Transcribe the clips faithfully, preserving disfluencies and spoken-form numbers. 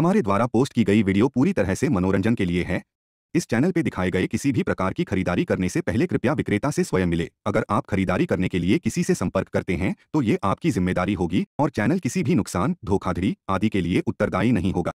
हमारे द्वारा पोस्ट की गई वीडियो पूरी तरह से मनोरंजन के लिए है। इस चैनल पर दिखाए गए किसी भी प्रकार की खरीदारी करने से पहले कृपया विक्रेता से स्वयं मिले। अगर आप खरीदारी करने के लिए किसी से संपर्क करते हैं तो ये आपकी जिम्मेदारी होगी और चैनल किसी भी नुकसान, धोखाधड़ी आदि के लिए उत्तरदायी नहीं होगा।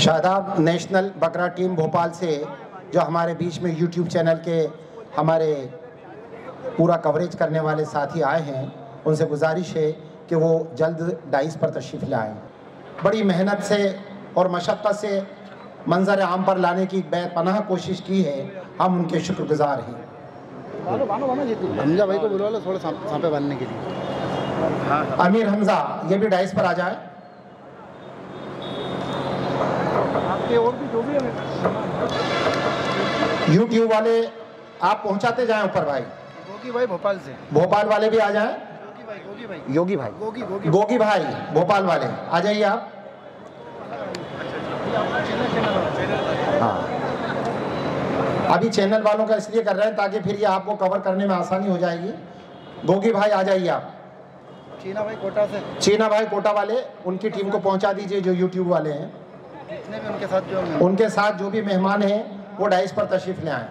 शादाब नेशनल बकरा टीम भोपाल से जो हमारे बीच में यूट्यूब चैनल के हमारे पूरा कवरेज करने वाले साथी आए हैं, उनसे गुजारिश है कि वो जल्द डाइस पर तशरीफ़ लाएं। बड़ी मेहनत से और मशक्क़त से मंजर आम पर लाने की बेपनाह कोशिश की है, हम उनके शुक्रगुजार हैं। हमजा भाई को बुला लो थोड़ा सांपे बांधने के लिए। अमीर हमजा ये भी डाइस पर आ जाए। और भी जो भी है यूट्यूब वाले आप पहुंचाते जाएं ऊपर भाई। गोगी भाई भोपाल से, भोपाल वाले भी आ जाएं। गोगी भाई, गोगी भाई, गोगी भाई, गोगी भाई भोपाल वाले आ जाइए आप। हाँ, अभी चैनल वालों का इसलिए कर रहे हैं ताकि फिर ये आपको कवर करने में आसानी हो जाएगी। गोगी भाई आ जाइए आप। चीना भाई कोटा से, चीना भाई कोटा वाले उनकी टीम को पहुँचा दीजिए जो यूट्यूब वाले हैं। भी उनके साथ जो उनके साथ जो भी मेहमान हैं वो डाइस पर तशरीफ ले आए।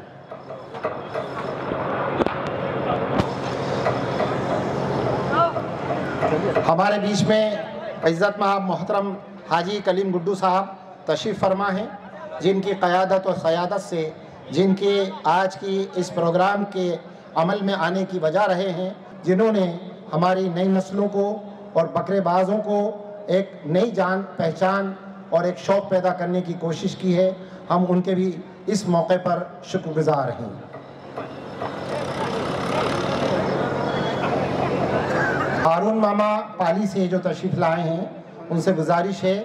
हमारे बीच में इज्जत मआब मोहतरम हाजी कलीम गुड्डू साहब तशरीफ फरमा हैं, जिनकी क़यादत और क़यादत से जिनके आज की इस प्रोग्राम के अमल में आने की वजह रहे हैं, जिन्होंने हमारी नई नस्लों को और बकरेबाजों को एक नई जान पहचान और एक शौक़ पैदा करने की कोशिश की है। हम उनके भी इस मौके पर शुक्रगुजार हैं। हारून मामा पाली से जो तशरीफ़ लाए हैं, उनसे गुजारिश है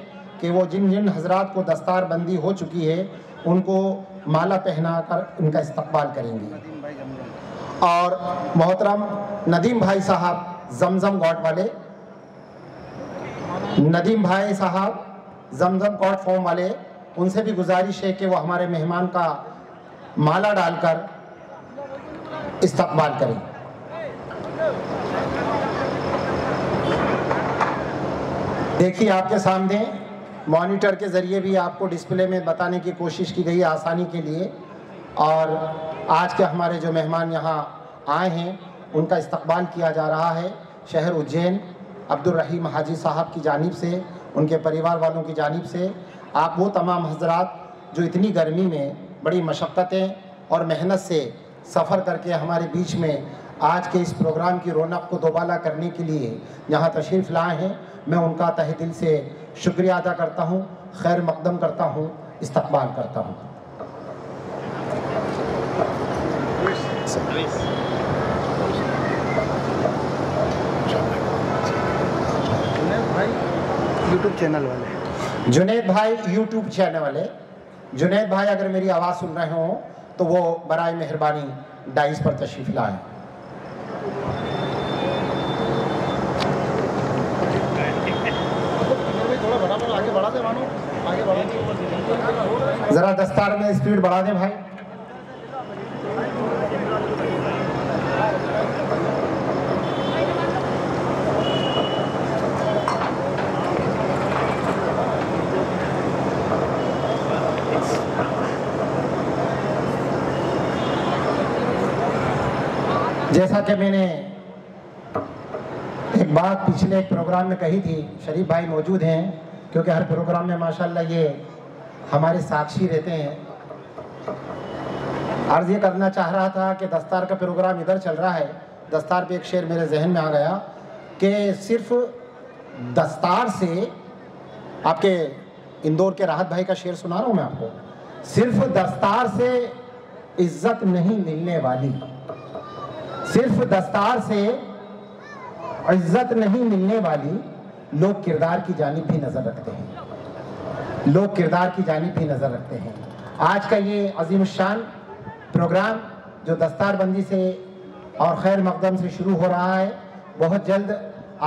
कि वो जिन जिन हजरात को दस्तार बंदी हो चुकी है उनको माला पहना कर उनका इस्तकबाल करेंगे। और मोहतरम नदीम भाई साहब जमजम गॉड वाले, नदीम भाई साहब जमजम गॉड फॉर्म वाले, उनसे भी गुजारिश है कि वो हमारे मेहमान का माला डालकर इस्तकबाल करें। देखिए आपके सामने मॉनिटर के ज़रिए भी आपको डिस्प्ले में बताने की कोशिश की गई आसानी के लिए। और आज के हमारे जो मेहमान यहाँ आए हैं उनका इस्तकबाल किया जा रहा है शहर उज्जैन अब्दुलरहीम हाजी साहब की जानिब से, उनके परिवार वालों की जानिब से। आप वो तमाम हजरात जो इतनी गर्मी में बड़ी मशक्क़तें और मेहनत से सफ़र करके हमारे बीच में आज के इस प्रोग्राम की रौनक को दोबाला करने के लिए यहाँ तशरीफ़ लाए हैं, मैं उनका तहे दिल से शुक्रिया अदा करता हूँ, खैर मकदम करता हूँ, इस्तकबाल करता हूँ। यूट्यूब चैनल वाले जुनेद भाई, यूट्यूब चैनल वाले जुनैद भाई अगर मेरी आवाज़ सुन रहे हो तो वो बराए मेहरबानी डाइस पर तशरीफ लाएं। जरा दस्तार में स्पीड बढ़ा दें भाई। जैसा कि मैंने एक बात पिछले एक प्रोग्राम में कही थी, शरीफ भाई मौजूद हैं क्योंकि हर प्रोग्राम में माशाल्लाह ये हमारे साक्षी रहते हैं। अर्ज़ ये करना चाह रहा था कि दस्तार का प्रोग्राम इधर चल रहा है, दस्तार पे एक शेर मेरे जहन में आ गया कि सिर्फ दस्तार से आपके इंदौर के राहत भाई का शेर सुना रहा हूँ मैं आपको, सिर्फ दस्तार से इज्जत नहीं मिलने वाली, सिर्फ दस्तार से इज्जत नहीं मिलने वाली, लोग किरदार की जानिब भी नजर रखते हैं, लोग किरदार की जानिब भी नजर रखते हैं। आज का ये अजीम शान प्रोग्राम जो दस्तारबंदी से और खैर मकदम से शुरू हो रहा है, बहुत जल्द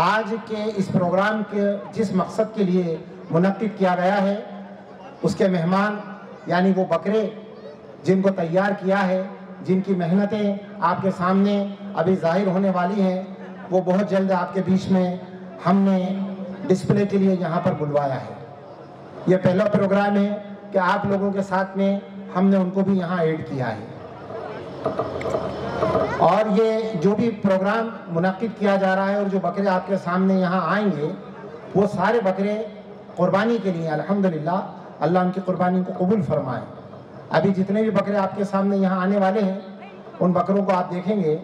आज के इस प्रोग्राम के जिस मकसद के लिए मुनक्किद किया गया है उसके मेहमान यानी वो बकरे जिनको तैयार किया है, जिनकी मेहनतें आपके सामने अभी जाहिर होने वाली हैं, वो बहुत जल्द आपके बीच में हमने डिस्प्ले के लिए यहाँ पर बुलवाया है। ये पहला प्रोग्राम है कि आप लोगों के साथ में हमने उनको भी यहाँ ऐड किया है और ये जो भी प्रोग्राम मुनक्किद किया जा रहा है और जो बकरे आपके सामने यहाँ आएंगे वो सारे बकरे कुर्बानी के लिए अल्हम्दुलिल्लाह, अल्लाह उनकी कुर्बानी को कबूल फरमाए। अभी जितने भी बकरे आपके सामने यहाँ आने वाले हैं उन बकरों को आप देखेंगे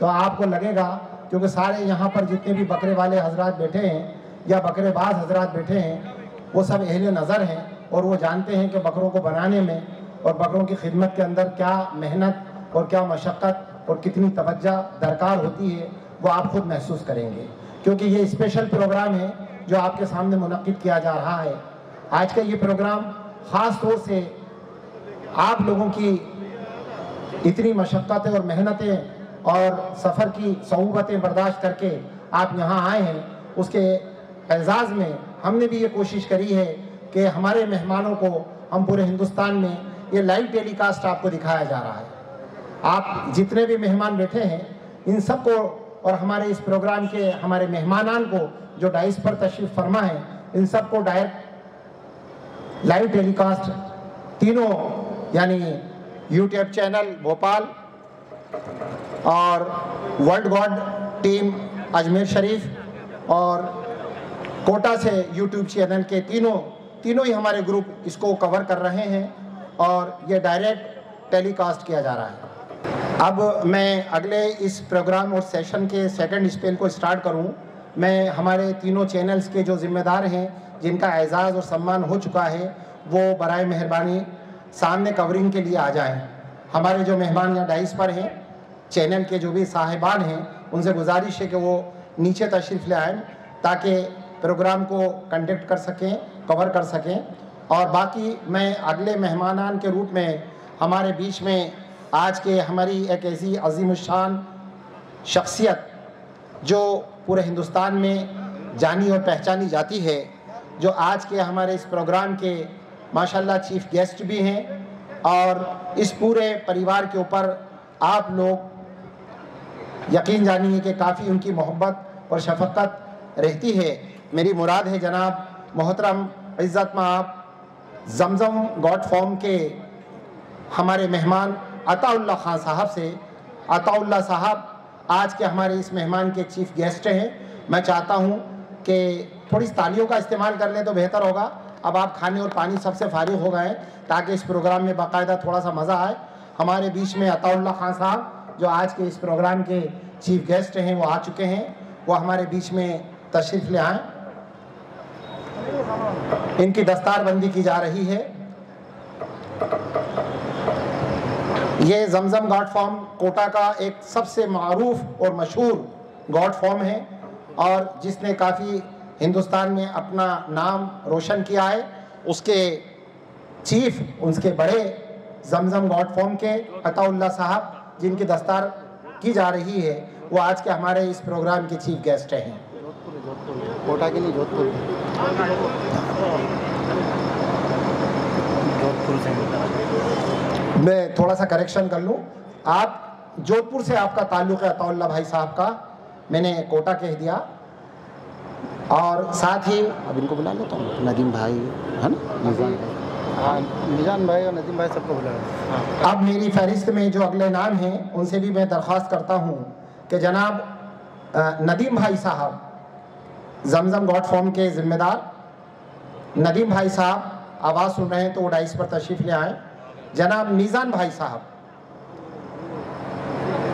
तो आपको लगेगा, क्योंकि सारे यहाँ पर जितने भी बकरे वाले हजरात बैठे हैं या बकरे बाज हजरात बैठे हैं वो सब अहले नज़र हैं और वो जानते हैं कि बकरों को बनाने में और बकरों की खिदमत के अंदर क्या मेहनत और क्या मशक्क़त और कितनी तवज्जा दरकार होती है, वो आप खुद महसूस करेंगे क्योंकि ये स्पेशल प्रोग्राम है जो आपके सामने मुनक्किद किया जा रहा है। आज का ये प्रोग्राम ख़ास तौर से आप लोगों की इतनी मशक्क़तें और मेहनतें और सफ़र की सऊबतें बर्दाश्त करके आप यहाँ आए हैं, उसके एजाज़ में हमने भी ये कोशिश करी है कि हमारे मेहमानों को हम पूरे हिंदुस्तान में ये लाइव टेलीकास्ट आपको दिखाया जा रहा है। आप जितने भी मेहमान बैठे हैं इन सब को और हमारे इस प्रोग्राम के हमारे मेहमानान को जो डाइस पर तशरीफ़ फरमा है, इन सब को डायरेक्ट लाइव टेलीकास्ट तीनों यानी यूट्यूब चैनल भोपाल और world god team Ajmer Sharif और कोटा से यूट्यूब चैनल के तीनों तीनों ही हमारे ग्रुप इसको कवर कर रहे हैं और ये डायरेक्ट टेलीकास्ट किया जा रहा है। अब मैं अगले इस प्रोग्राम और सेशन के सेकंड स्पेल को स्टार्ट करूं, मैं हमारे तीनों चैनल्स के जो जिम्मेदार हैं जिनका एजाज़ और सम्मान हो चुका है वो बराए मेहरबानी सामने कवरिंग के लिए आ जाएं। हमारे जो मेहमान यहाँ डाइस पर हैं, चैनल के जो भी साहिबान हैं, उनसे गुजारिश है कि वो नीचे तशरीफ़ ले आएँ ताकि प्रोग्राम को कंडक्ट कर सकें, कवर कर सकें। और बाकी मैं अगले मेहमानान के रूप में हमारे बीच में आज के हमारी एक ऐसी अजीम शान शख्सियत जो पूरे हिंदुस्तान में जानी और पहचानी जाती है, जो आज के हमारे इस प्रोग्राम के माशाल्लाह चीफ गेस्ट भी हैं और इस पूरे परिवार के ऊपर आप लोग यकीन जानिए कि काफ़ी उनकी मोहब्बत और शफ़क़त रहती है। मेरी मुराद है जनाब मोहतरम इज़्ज़त माब जमजम गॉड फॉर्म के हमारे मेहमान अताउल्लाह खान साहब से। अताउल्लाह साहब आज के हमारे इस मेहमान के चीफ गेस्ट हैं। मैं चाहता हूं कि थोड़ी तालियों का इस्तेमाल कर लें तो बेहतर होगा। अब आप खाने और पानी सबसे फारिग हो गए ताकि इस प्रोग्राम में बाकायदा थोड़ा सा मज़ा आए। हमारे बीच में अताउल्लाह खान साहब जो आज के इस प्रोग्राम के चीफ गेस्ट हैं वो आ चुके हैं, वो हमारे बीच में तशरीफ़ ले आएँ। इनकी दस्तारबंदी की जा रही है। ये जमजम गॉड फॉर्म कोटा का एक सबसे मरूफ और मशहूर गॉड फॉर्म है और जिसने काफ़ी हिंदुस्तान में अपना नाम रोशन किया है। उसके चीफ उसके बड़े जमजम गॉड फॉर्म के अताउल्ला साहब जिनकी दस्तार की जा रही है, वो आज के हमारे इस प्रोग्राम के चीफ गेस्ट हैं। कोटा के नहीं, जोधपुर जोधपुर मैं थोड़ा सा करेक्शन कर लूँ, आप जोधपुर से आपका ताल्लुक़ है अताउल्ला भाई साहब का, मैंने कोटा कह दिया। और साथ ही अब इनको बुला लेता हूँ, नदीम भाई है ना, मिजान भाई, मिजान भाई और नदीम भाई सबको बुला लेता हूँ। अब मेरी फहरिस्त में जो अगले नाम हैं उनसे भी मैं दरख्वास्त करता हूँ कि जनाब नदीम भाई साहब जमजम गॉड फॉर्म के ज़िम्मेदार, नदीम भाई साहब आवाज़ सुन रहे हैं तो वो डाइस पर तशरीफ़ ले आएँ। जनाब मिज़ान भाई साहब,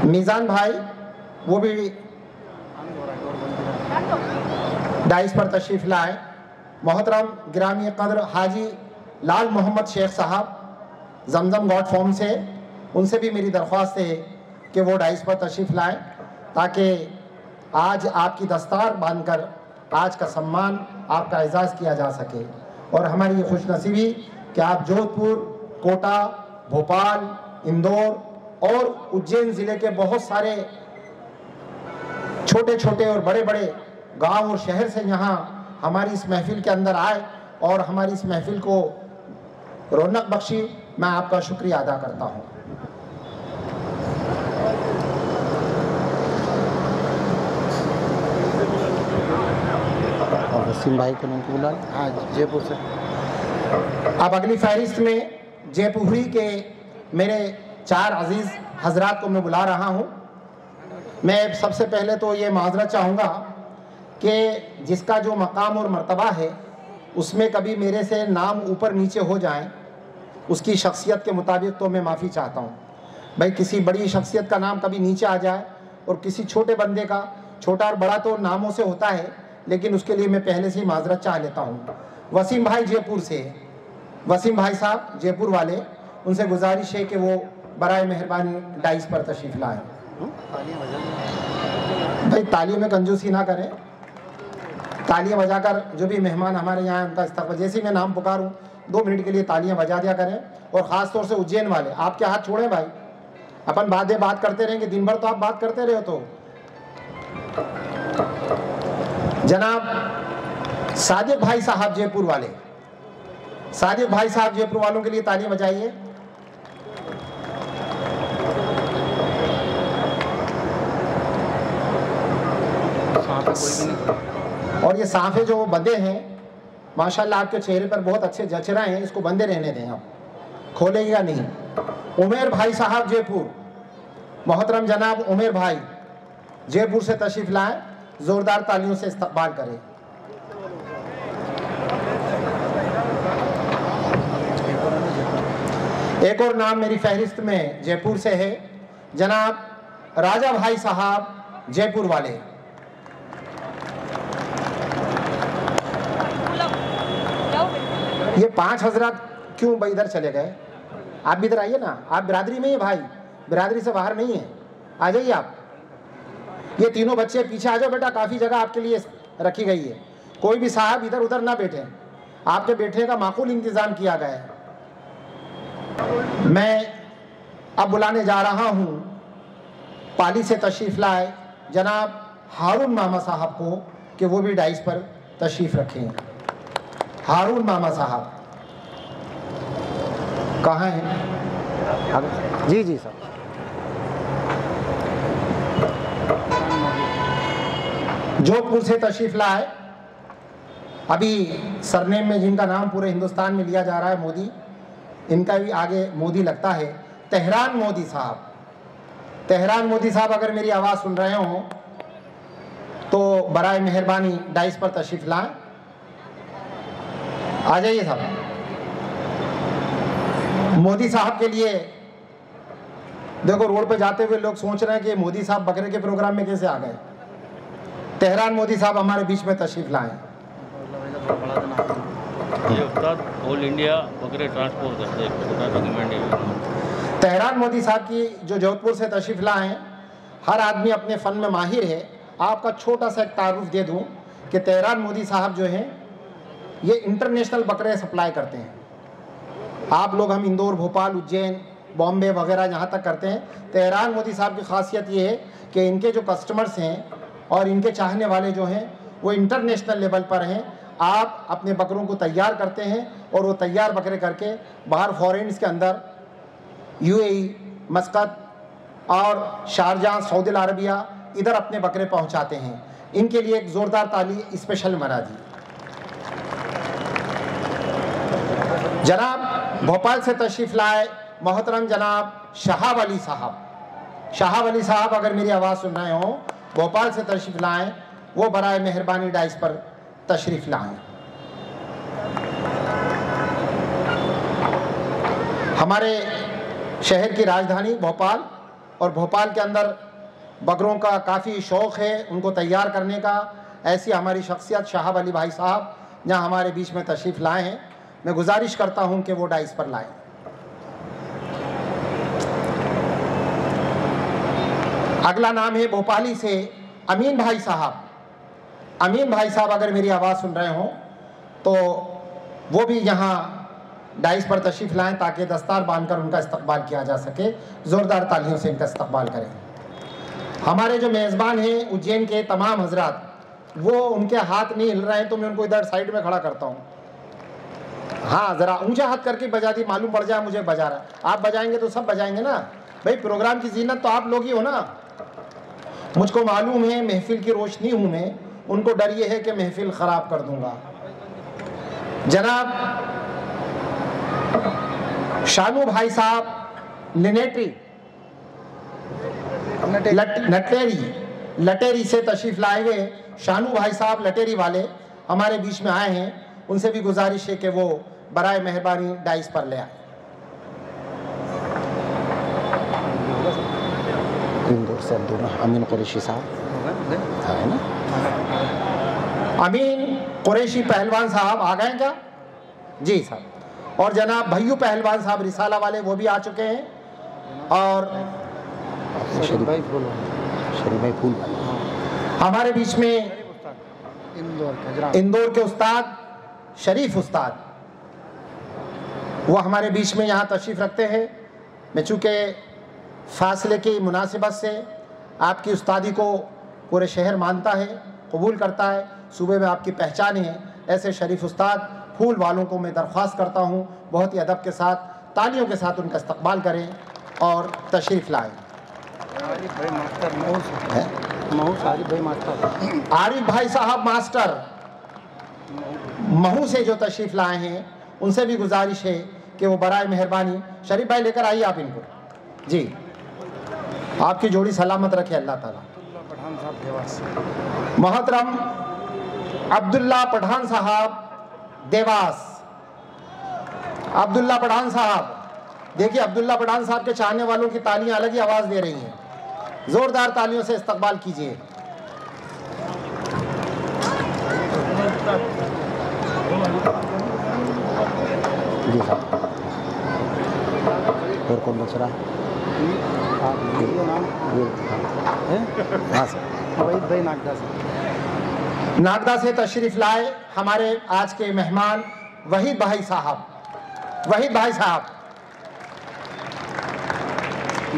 मिज़ान भाई वो भी डाइस पर तशरीफ लाए। मोहतरम ग्रामी कद्र हाजी लाल मोहम्मद शेख साहब जमजम गॉड फॉर्म से, उनसे भी मेरी दरख्वास्त है कि वो डाइस पर तशरीफ लाएं ताकि आज आपकी दस्तार बांधकर आज का सम्मान, आपका एजाज़ किया जा सके। और हमारी ये खुशनसीबी कि आप जोधपुर, कोटा, भोपाल, इंदौर और उज्जैन ज़िले के बहुत सारे छोटे छोटे और बड़े बड़े गांव और शहर से यहाँ हमारी इस महफिल के अंदर आए और हमारी इस महफिल को रौनक बख्शी। मैं आपका शुक्रिया अदा करता हूँ। वसीम भाई को मैंने बुला, हाँ जयपुर से। अब अगली फहरिस्त में जयपुरी के मेरे चार अजीज़ हजरात को मैं बुला रहा हूँ। मैं सबसे पहले तो ये माजरत चाहूँगा कि जिसका जो मकाम और मर्तबा है उसमें कभी मेरे से नाम ऊपर नीचे हो जाए उसकी शख्सियत के मुताबिक तो मैं माफ़ी चाहता हूँ। भाई किसी बड़ी शख्सियत का नाम कभी नीचे आ जाए और किसी छोटे बंदे का, छोटा और बड़ा तो नामों से होता है, लेकिन उसके लिए मैं पहले से ही माजरत चाह लेता हूँ। वसीम भाई जयपुर से, वसीम भाई साहब जयपुर वाले, उनसे गुजारिश है कि वो बराए मेहरबानी डाइस पर तशरीफ़ लाएँ। भाई ताली में कंजूसी ना करें, तालियां बजाकर जो भी मेहमान हमारे यहाँ हैं उनका इस्तकबाल, जैसे मैं नाम पुकारूँ दो मिनट के लिए तालियां बजा दिया करें। और ख़ास तौर से उज्जैन वाले आपके हाथ छोड़ें भाई, अपन बातें बात करते रहेंगे दिन भर, तो आप बात करते रहे हो तो। जनाब सादिक भाई साहब जयपुर वाले, सादिक भाई साहब जयपुर वालों के लिए तालियां बजाइए। और ये सांफे जो बंदे हैं माशाल्लाह आपके चेहरे पर बहुत अच्छे जच रहे हैं, इसको बंदे रहने दें, आप खोलेगा नहीं। उमेर भाई साहब जयपुर, मोहतरम जनाब उमेर भाई जयपुर से तशरीफ लाएं, जोरदार तालियों से इस्तकबाल करें। एक और नाम मेरी फहरिस्त में जयपुर से है, जनाब राजा भाई साहब जयपुर वाले। ये पाँच हजरात क्यों भाई इधर चले गए, आप भी इधर आइए ना, आप बिरादरी में ही भाई, बिरादरी से बाहर नहीं है, आ जाइए आप। ये तीनों बच्चे पीछे आ जाओ बेटा, काफ़ी जगह आपके लिए रखी गई है, कोई भी साहब इधर उधर ना बैठे, आपके बैठने का माकूल इंतज़ाम किया गया है। मैं अब बुलाने जा रहा हूँ, पाली से तशरीफ़ लाए जनाब हारून मामा साहब को कि वो भी डाइस पर तशरीफ़ रखें। हारून मामा साहब कहाँ हैं? जी जी सर। जोधपुर से तशरीफ लाए। अभी सरनेम में जिनका नाम पूरे हिंदुस्तान में लिया जा रहा है मोदी, इनका भी आगे मोदी लगता है, तेहरान मोदी साहब। तेहरान मोदी साहब अगर मेरी आवाज़ सुन रहे हों तो बराए मेहरबानी डाइस पर तशरीफ लाएं, आ जाइए साहब। मोदी साहब के लिए देखो, रोड पे जाते हुए लोग सोच रहे हैं कि मोदी साहब बकरे के प्रोग्राम में कैसे आ गए। तेहरान मोदी साहब हमारे बीच में तशरीफ लाएं। ऑल इंडिया बकरे ट्रांसपोर्ट करते हैं तेहरान मोदी साहब की जो जोधपुर से तशरीफ लाएं। हर आदमी अपने फ़न में माहिर है, आपका छोटा सा एक तारुफ दे दूँ कि तेहरान मोदी साहब जो हैं ये इंटरनेशनल बकरे सप्लाई करते हैं। आप लोग हम इंदौर, भोपाल, उज्जैन, बॉम्बे वगैरह जहाँ तक करते हैं। तेहरान मोदी साहब की खासियत ये है कि इनके जो कस्टमर्स हैं और इनके चाहने वाले जो हैं वो इंटरनेशनल लेवल पर हैं। आप अपने बकरों को तैयार करते हैं और वो तैयार बकरे करके बाहर फॉरेन्स के अंदर यूएई, मस्कत और शारजाह, सऊदी अरबिया, इधर अपने बकरे पहुंचाते हैं। इनके लिए एक ज़ोरदार ताली स्पेशल मरा दी। जनाब भोपाल से तशरीफ़ लाए मोहतरम जनाब शहाब अली साहब। शहाब अली साहब अगर मेरी आवाज़ सुन रहे हो, भोपाल से तशरीफ़ लाएँ, वो बराए मेहरबानी डाइस पर तशरीफ लाएं। हमारे शहर की राजधानी भोपाल और भोपाल के अंदर बकरों का काफ़ी शौक़ है, उनको तैयार करने का। ऐसी हमारी शख्सियत शहाब अली भाई साहब यहाँ हमारे बीच में तशरीफ़ लाए हैं। मैं गुजारिश करता हूँ कि वो डाइस पर लाएं। अगला नाम है भोपाली से अमीन भाई साहब। अमीन भाई साहब अगर मेरी आवाज़ सुन रहे हों तो वो भी यहाँ डाइस पर तशरीफ़ लाएँ ताकि दस्तार बांधकर उनका इस्तकबाल किया जा सके। ज़ोरदार तालियों से इनका इस्तकबाल करें। हमारे जो मेज़बान हैं उज्जैन के तमाम हजरात, वो उनके हाथ नहीं हिल रहे हैं तो मैं उनको इधर साइड में खड़ा करता हूँ। हाँ, ज़रा ऊँचा हाथ करके बजा दी, मालूम पड़ जाए मुझे बजा रहा। आप बजाएंगे तो सब बजाएंगे ना भाई, प्रोग्राम की जीनत तो आप लोग ही हो ना। मुझको मालूम है महफिल की रोशनी हूँ मैं, उनको डर ये है कि महफिल ख़राब कर दूंगा। जनाब शानू भाई साहब लिनेटरी लटेरी लटेरी से तशरीफ़ लाए गए। शानू भाई साहब लटेरी वाले हमारे बीच में आए हैं, उनसे भी गुजारिश है कि वो बराए मेहरबानी डाइस पर ले आए। इंदौर से अमीन कुरैशी साहब है ना, अमीन कुरैशी पहलवान साहब आ गए क्या? जी साहब। और जनाब भैयू पहलवान साहब रिसाला वाले, वो भी आ चुके हैं। और शरीफ भाई फूल, शरीफ भाई फूल हमारे बीच में इंदौर के उस्ताद शरीफ उस्ताद, वो हमारे बीच में यहाँ तशरीफ़ रखते हैं। मैं चूँकि फासले की मुनासिबत से आपकी उस्तादी को पूरे शहर मानता है, कबूल करता है, सूबे में आपकी पहचान है। ऐसे शरीफ उस्ताद फूल वालों को मैं दरख्वास्त करता हूँ बहुत ही अदब के साथ, तालियों के साथ उनका इस्तकबाल करें और तशरीफ़ लाएँ। आरिफ भाई मास्टर, महूस आरिफ भाई मास्टर, आरिफ भाई साहब मास्टर महू से जो तशरीफ़ लाए हैं, उनसे भी गुजारिश है कि वो बराए मेहरबानी शरीफ भाई लेकर आइए आप इनको। जी, आपकी जोड़ी सलामत रखे अल्लाह ताला। मोहतरम अब्दुल्ला पठान साहब देवास। अब्दुल्ला पठान साहब, देखिए अब्दुल्ला पठान साहब के चाहने वालों की तालियां अलग ही आवाज़ दे रही हैं। ज़ोरदार तालियों से इस्तकबाल कीजिए। जी साहब, और कौन दूसरा? वहीद भाई नागदा से नागदा से तशरीफ़ लाए हमारे आज के मेहमान वहीद भाई साहब। वहीद भाई साहब,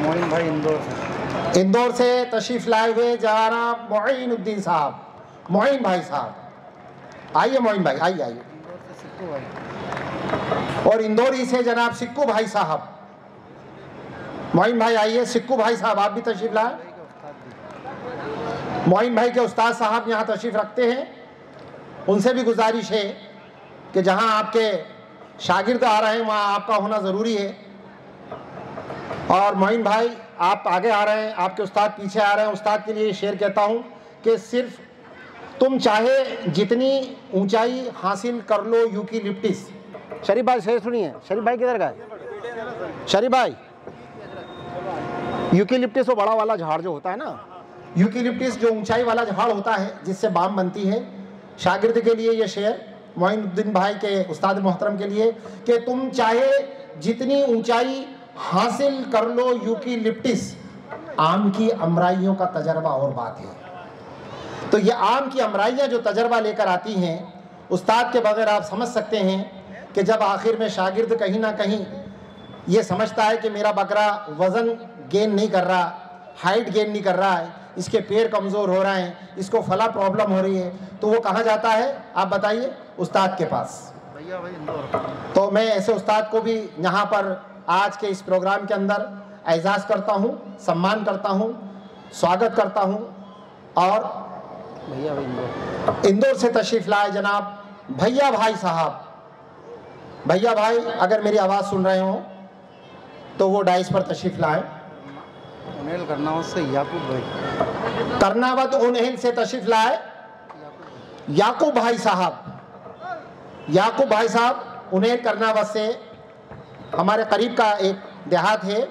मोइन भाई इंदौर से इंदौर से तशरीफ़ लाए हुए जनाब मोइनुद्दीन साहब। मोइन भाई साहब आइए, मोइन भाई आइए आइए। सिक्कू भाई, और इंदौरी से जनाब सिक्कू भाई साहब। मोइन भाई आइए, सिक्कू भाई साहब आप भी तशरीफ़ लाए। मोइन भाई के उस्ताद साहब यहाँ तशरीफ़ रखते हैं, उनसे भी गुजारिश है कि जहाँ आपके शागिर्द आ रहे हैं वहाँ आपका होना ज़रूरी है। और मोइन भाई आप आगे आ रहे हैं, आपके उस्ताद पीछे आ रहे हैं। उस्ताद के लिए शेयर कहता हूँ कि सिर्फ तुम चाहे जितनी ऊंचाई हासिल कर लो यूकेलिप्टिस। शरीफ भाई शेर सुनिए। शरीफ भाई किधर गए? शरीफ भाई, यूकेलिप्टिस वो बड़ा वाला झाड़ जो होता है ना, यूकेलिप्टिस जो ऊंचाई वाला झाड़ होता है जिससे बाम बनती है। शागिर्द के लिए ये शेर मोइनुद्दीन भाई के उस्ताद मोहतरम के लिए कि तुम चाहे जितनी ऊंचाई हासिल कर लो यूकेलिप्टिस, आम की अमराइयों का तजर्बा और बात है। तो ये आम की अमराइयाँ जो तजर्बा लेकर आती हैं, उस्ताद के बगैर आप समझ सकते हैं कि जब आखिर में शागिर्द कहीं ना कहीं ये समझता है कि मेरा बकरा वज़न गेन नहीं कर रहा, हाइट गेन नहीं कर रहा है, इसके पैर कमज़ोर हो रहे हैं, इसको फला प्रॉब्लम हो रही है, तो वो कहाँ जाता है आप बताइए? उस्ताद के पास। भैया भाई, तो मैं ऐसे उस्ताद को भी यहाँ पर आज के इस प्रोग्राम के अंदर एजाज़ करता हूँ, सम्मान करता हूँ, स्वागत करता हूँ। और भैया भाई इंदौर से तशरीफ़ लाए जनाब भैया भाई साहब। भैया भाई अगर मेरी आवाज़ सुन रहे हो तो वो डाइस पर तशरीफ़ लाएँ। उनहेल करनावत से याकूब भाई, करनावत उनहेल से तशरीफ़ लाए याकूब भाई साहब। याकूब भाई साहब उनहेल करनावत से, हमारे करीब का एक देहात है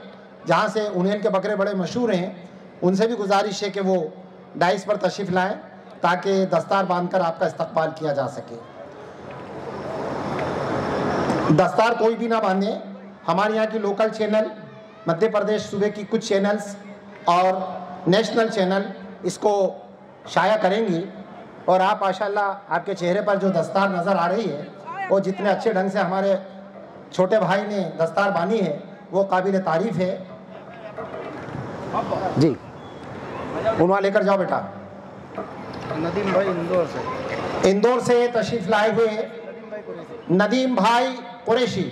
जहाँ से उनहेल के बकरे बड़े मशहूर हैं। उनसे भी गुजारिश है कि वो डाइस पर तशरीफ़ लाएँ ताकि दस्तार बांधकर आपका इस्तकबाल किया जा सके। दस्तार कोई भी ना बांधे। हमारे यहाँ की लोकल चैनल, मध्य प्रदेश सूबे की कुछ चैनल्स और नेशनल चैनल इसको शाया करेंगी। और आप माशाल्लाह आपके चेहरे पर जो दस्तार नज़र आ रही है वो जितने अच्छे ढंग से हमारे छोटे भाई ने दस्तार बानी है वो काबिल तारीफ़ है जी। उन्वा लेकर जाओ बेटा। नदीम भाई इंदौर से, इंदौर से तशरीफ़ लाए हुए नदीम भाई कुरैशी।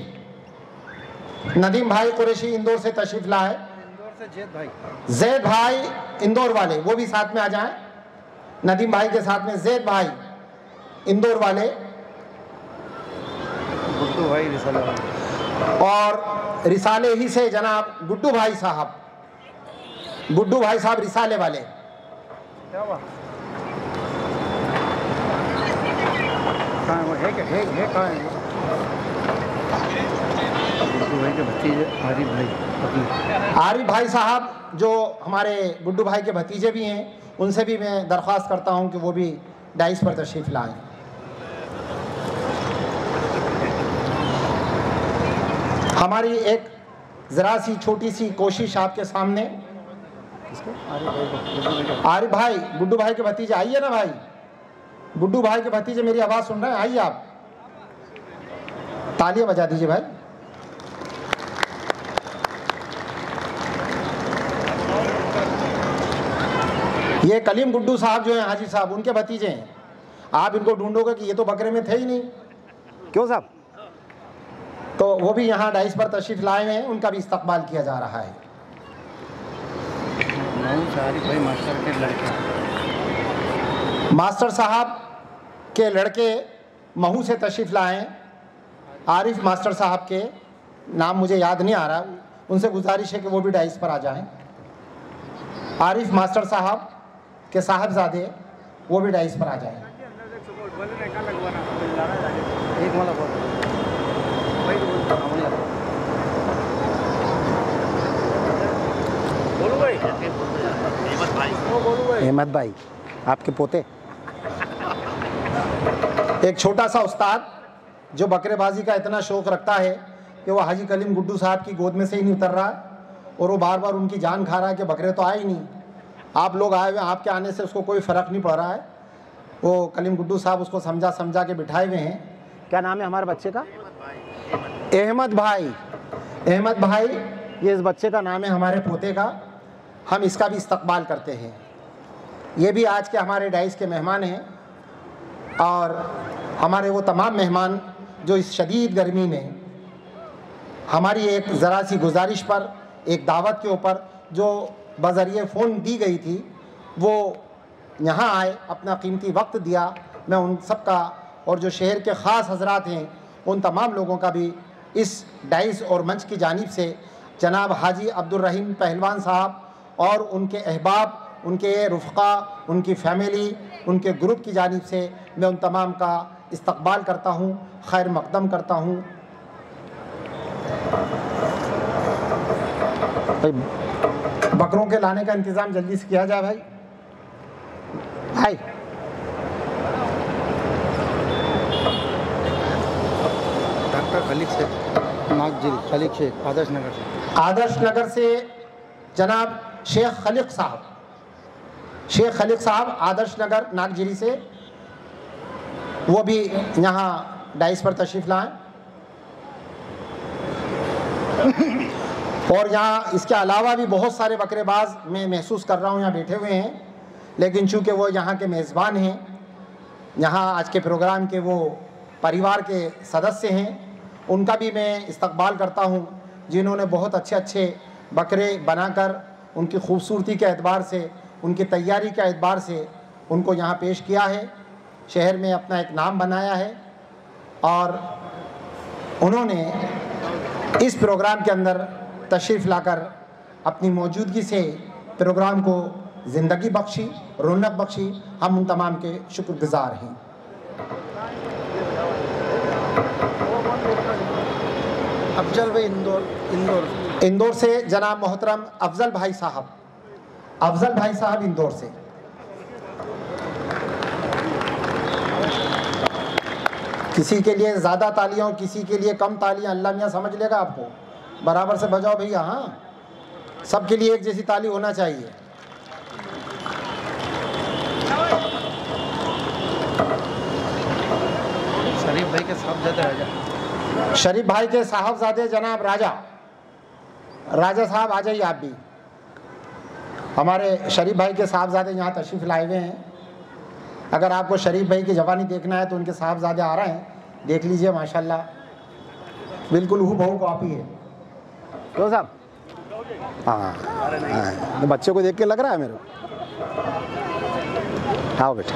नदीम भाई कुरैशी इंदौर से तशरीफ लाए। इंदौर से जैद भाई, जैद भाई इंदौर वाले, वो भी साथ में आ जाएं। नदीम भाई के साथ में जैद भाई इंदौर वाले। गुड्डू भाई रिसाले वाले। और रिसाले ही से जनाब गुड्डू भाई साहब। गुड्डू भाई साहब रिसाले वाले। आरिफ भाई, आरिफ भाई साहब जो हमारे गुड्डू भाई के भतीजे भी हैं, उनसे भी मैं दरख्वास्त करता हूं कि वो भी डाइस पर तशरीफ़ लाएं। हमारी एक ज़रा सी छोटी सी कोशिश आपके सामने। आरिफ भाई गुड्डू भाई के भतीजे, आइए ना भाई। गुड्डू भाई के भतीजे मेरी आवाज़ सुन रहे हैं? आइए आप, तालियां बजा दीजिए भाई। ये कलीम गुड्डू साहब जो हैं हाजी साहब, उनके भतीजे हैं। आप इनको ढूंढोगे कि ये तो बकरे में थे ही नहीं, क्यों साहब? तो वो भी यहाँ डाइस पर तशरीफ लाए हैं, उनका भी इस्तकबाल किया जा रहा है। शारिफ भाई मास्टर के लड़के, मास्टर साहब के लड़के महू से तशरीफ लाए। आरिफ मास्टर साहब के, नाम मुझे याद नहीं आ रहा, उनसे गुजारिश है कि वो भी डाइस पर आ जाएं। आरिफ मास्टर साहब के साहबजादे, वो भी डाइस पर आ जाए। अहमद भाई आपके पोते। एक छोटा सा उस्ताद जो बकरेबाजी का इतना शौक़ रखता है कि वो हाजी कलीम गुड्डू साहब की गोद में से ही नहीं उतर रहा और वो बार बार उनकी जान खा रहा है कि बकरे तो आए ही नहीं, आप लोग आए हुए, आपके आने से उसको कोई फ़र्क नहीं पड़ रहा है। वो कलीम गुड्डू साहब उसको समझा समझा के बिठाए हुए हैं। क्या नाम है हमारे बच्चे का? अहमद भाई। अहमद भाई, ये इस बच्चे का नाम है हमारे पोते का। हम इसका भी इस्तकबाल करते हैं। ये भी आज के हमारे डाइस के मेहमान हैं और हमारे वो तमाम मेहमान जो इस शदीद गर्मी में हमारी एक ज़रा सी गुजारिश पर, एक दावत के ऊपर जो बज़रिए फ़ोन दी गई थी, वो यहाँ आए, अपना कीमती वक्त दिया। मैं उन सब का और जो शहर के ख़ास हजरात हैं उन तमाम लोगों का भी इस डाइस और मंच की जानिब से जनाब हाजी अब्दुर्रहीम पहलवान साहब और उनके अहबाब, उनके रुफ़का, उनकी फ़ैमिली, उनके ग्रुप की जानिब से मैं उन तमाम का इस्तकबाल करता हूँ, खैर मकदम करता हूँ। बकरों के लाने का इंतज़ाम जल्दी से किया जाए भाई। भाई डॉक्टर खलीक से, नागजिल खलीक शेख, आदर्श नगर से। आदर्श नगर से जनाब शेख खलीक साहब। शेख खलीक साहब आदर्श नगर नागजिली से, वो भी यहाँ डाइस पर तशरीफ़ लाएं। और यहाँ इसके अलावा भी बहुत सारे बकरेबाज मैं महसूस कर रहा हूँ यहाँ बैठे हुए हैं, लेकिन चूँकि वो यहाँ के मेज़बान हैं, यहाँ आज के प्रोग्राम के वो परिवार के सदस्य हैं, उनका भी मैं इस्तकबाल करता हूँ, जिन्होंने बहुत अच्छे अच्छे बकरे बनाकर उनकी खूबसूरती के एतबार से, उनकी तैयारी के एतबार से उनको यहाँ पेश किया है, शहर में अपना एक नाम बनाया है। और उन्होंने इस प्रोग्राम के अंदर तशरीफ़ लाकर अपनी मौजूदगी से प्रोग्राम को ज़िंदगी बख्शी, रौनक बख्शी। हम उन तमाम के शुक्रगुज़ार हैं। अफजल भाई इंदौर, इंदौर इंदौर से जनाब मोहतरम अफजल भाई साहब, अफजल भाई साहब इंदौर से। किसी के लिए ज़्यादा तालियाँ और किसी के लिए कम तालियाँ, अल्लाह मियाँ समझ लेगा आपको, बराबर से बजाओ भैया। हाँ, सबके लिए एक जैसी ताली होना चाहिए। शरीफ भाई के साहबजादे राजा, शरीफ भाई के साहबजादे जनाब राजा, राजा साहब आ जाइए आप भी। हमारे शरीफ भाई के साहबजादे यहाँ तशरीफ़ लाए हुए हैं। अगर आपको शरीफ भाई की जवानी देखना है तो उनके साहबजादे आ रहे हैं, देख लीजिए, माशाल्लाह बिल्कुल हू बहू कॉपी है। क्यों साहब? हाँ, तो बच्चों को देख के लग रहा है मेरे को। आओ बेटा।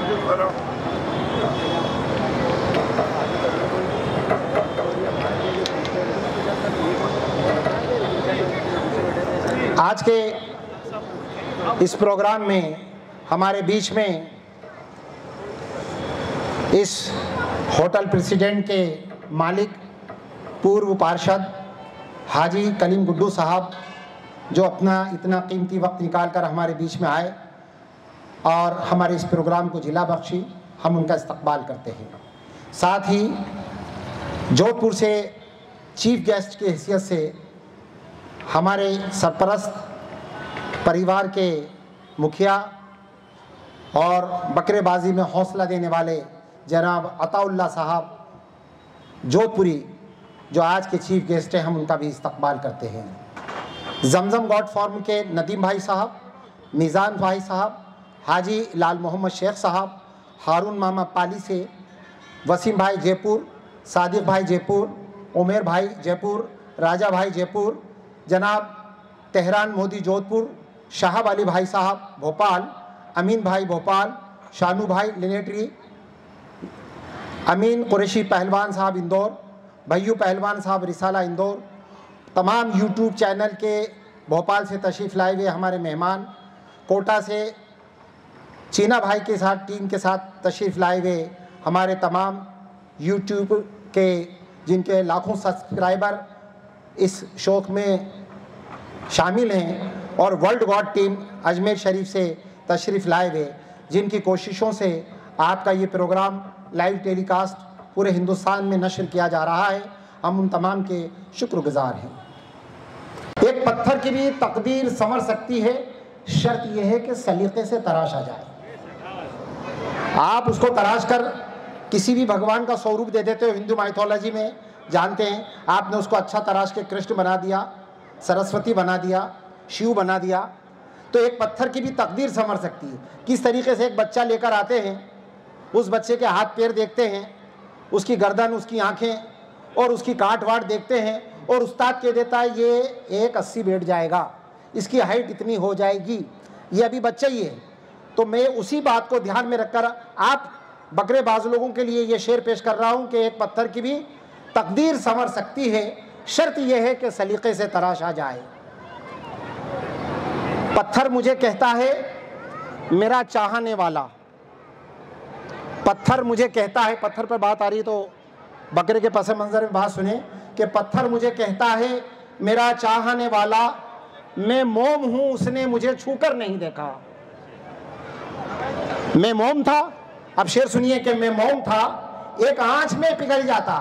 आज के इस प्रोग्राम में हमारे बीच में इस होटल प्रेसिडेंट के मालिक पूर्व पार्षद हाजी कलीम गुड्डू साहब, जो अपना इतना कीमती वक्त निकाल कर हमारे बीच में आए और हमारे इस प्रोग्राम को जिला बख्शी, हम उनका इस्तकबाल करते हैं। साथ ही जोधपुर से चीफ गेस्ट की हैसियत से हमारे सरपरस्त परिवार के मुखिया और बकरेबाजी में हौसला देने वाले जनाब अताउल्लाह साहब जोधपुरी, जो आज के चीफ गेस्ट हैं, हम उनका भी इस्तकबाल करते हैं। जमजम गॉड फॉर्म के नदीम भाई साहब, मिज़ान भाई साहब, हाजी लाल मोहम्मद शेख साहब, हारून मामा पाली से, वसीम भाई जयपुर, सादिक भाई जयपुर, उमेर भाई जयपुर, राजा भाई जयपुर, जनाब तेहरान मोदी जोधपुर, शाहब अली भाई साहब भोपाल, अमीन भाई भोपाल, शानू भाई लिनेटरी, अमीन कुरैशी पहलवान साहब इंदौर, भैयू पहलवान साहब रिसाला इंदौर, तमाम यूट्यूब चैनल के भोपाल से तशरीफ़ लाए हुए हमारे मेहमान, कोटा से चीना भाई के साथ टीम के साथ तशरीफ़ लाए हुए हमारे तमाम यूट्यूब के जिनके लाखों सब्सक्राइबर इस शौक़ में शामिल हैं, और world god team Ajmer Sharif से तशरीफ़ लाए हुए, जिनकी कोशिशों से आपका ये प्रोग्राम लाइव टेलीकास्ट पूरे हिंदुस्तान में नशर किया जा रहा है। हम उन तमाम के शुक्रगुजार हैं। एक पत्थर की भी तकदीर संवर सकती है, शर्त यह है कि सलीके से तराशा जाए। आप उसको तराश कर किसी भी भगवान का स्वरूप दे देते हो, हिंदू माइथोलॉजी में जानते हैं, आपने उसको अच्छा तराश के कृष्ण बना दिया, सरस्वती बना दिया, शिव बना दिया। तो एक पत्थर की भी तकदीर संवर सकती है। किस तरीके से एक बच्चा लेकर आते हैं, उस बच्चे के हाथ पैर देखते हैं, उसकी गर्दन, उसकी आंखें और उसकी काट वाट देखते हैं, और उस्ताद कह देता है ये एक अस्सी बैठ जाएगा, इसकी हाइट इतनी हो जाएगी, ये अभी बच्चा ही है। तो मैं उसी बात को ध्यान में रखकर आप बकरेबाज लोगों के लिए ये शेर पेश कर रहा हूँ कि एक पत्थर की भी तकदीर संवर सकती है, शर्त यह है कि सलीके से तराशा जाए। पत्थर मुझे कहता है मेरा चाहने वाला, पत्थर मुझे कहता है, पत्थर पर बात आ रही तो बकरे के पसे मंजर में बात सुने कि पत्थर मुझे कहता है मेरा चाहने वाला, मैं मोम हूँ उसने मुझे छूकर नहीं देखा। मैं मोम था, अब शेर सुनिए कि मैं मोम था एक आंच में पिघल जाता।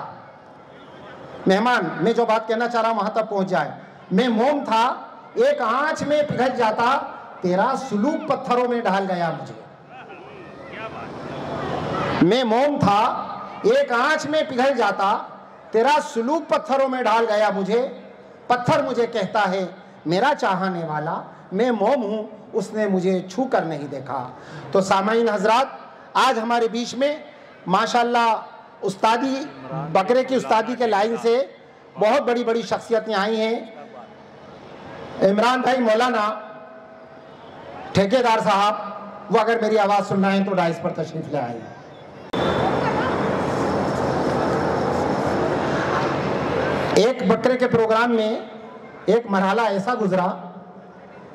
मेहमान, मैं जो बात कहना चाह रहा हूँ वहां तक पहुंच जाए। मैं मोम था एक आंच में पिघल जाता, तेरा सुलूक पत्थरों में ढाल गया मुझे। मैं मोम था एक आंच में पिघल जाता, तेरा सुलूक पत्थरों में ढाल गया मुझे। पत्थर मुझे कहता है मेरा चाहने वाला मैं मोम हूँ, उसने मुझे छू कर नहीं देखा। तो सामाईन हजरात, आज हमारे बीच में माशाल्लाह उस्तादी बकरे की उस्तादी के लाइन से बहुत बड़ी बड़ी शख्सियतें आई हैं। इमरान भाई मौलाना ठेकेदार साहब, वो अगर मेरी आवाज़ सुनना है तो डाइस पर तशरीफ ले आए। एक बकरे के प्रोग्राम में एक मरहला ऐसा गुजरा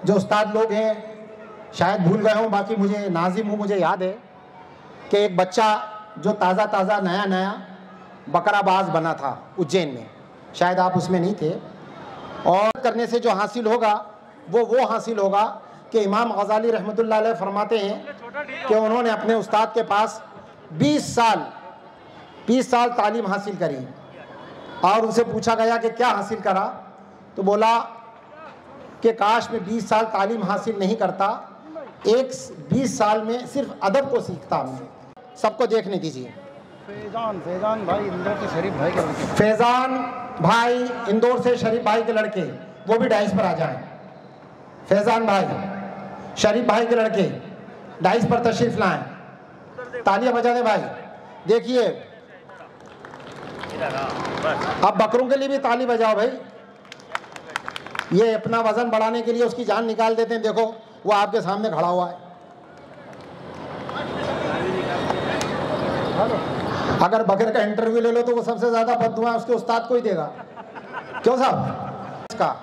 जो उस्ताद लोग हैं शायद भूल गए हों, बाकी मुझे नाजिम हूँ मुझे याद है कि एक बच्चा जो ताज़ा ताज़ा नया नया बकराबाज बना था उज्जैन में, शायद आप उसमें नहीं थे, और करने से जो हासिल होगा वो वो हासिल होगा कि इमाम गज़ाली रहमतुल्लाह अलैह फरमाते हैं कि उन्होंने अपने उस्ताद के पास बीस साल बीस साल तालीम हासिल करी और उनसे पूछा गया कि क्या हासिल करा, तो बोला कि काश में बीस साल तालीम हासिल नहीं करता, एक बीस साल में सिर्फ अदब को सीखता। मैं सबको देखने दीजिए, फैजान फैजान भाई इंदौर से शरीफ भाई के लड़के, फैजान भाई इंदौर से शरीफ भाई के लड़के, वो भी डाइस पर आ जाए। फैजान भाई शरीफ भाई के लड़के डाइस पर तशरीफ लाएँ, तालियां बजा दें भाई। देखिए अब बकरों के लिए भी ताली बजाओ भाई, ये अपना वजन बढ़ाने के लिए उसकी जान निकाल देते हैं। देखो वो आपके सामने खड़ा हुआ है। अगर बकरे का इंटरव्यू ले लो तो वो सबसे ज्यादा बददुआ उसके उस्ताद को ही देगा, क्यों साहब इसका।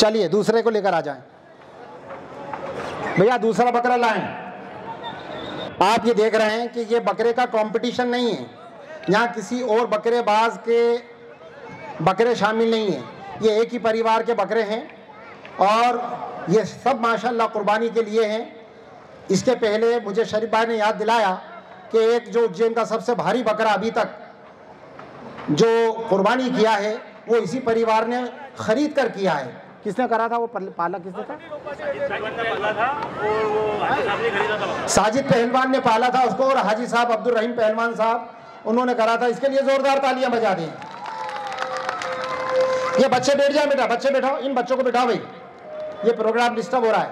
चलिए दूसरे को लेकर आ जाएं भैया, दूसरा बकरा लाएं। आप ये देख रहे हैं कि ये बकरे का कंपटीशन नहीं है, यहाँ किसी और बकरेबाज के बकरे शामिल नहीं हैं, ये एक ही परिवार के बकरे हैं और ये सब माशाल्लाह कुर्बानी के लिए हैं। इसके पहले मुझे शरीफ भाई ने याद दिलाया कि एक जो उज्जैन का सबसे भारी बकरा अभी तक जो कुर्बानी किया है वो इसी परिवार ने ख़रीद कर किया है। किसने करा था वो पाला, किसने था? साजिद पहलवान ने पाला था उसको, और हाजी साहब अब्दुल रहीम पहलवान साहब उन्होंने करा था। इसके लिए जोरदार तालियां बजा दें। ये बच्चे बैठ जाए बेटा, बच्चे बैठाओ, इन बच्चों को बैठाओ भाई, ये प्रोग्राम डिस्टर्ब हो रहा है।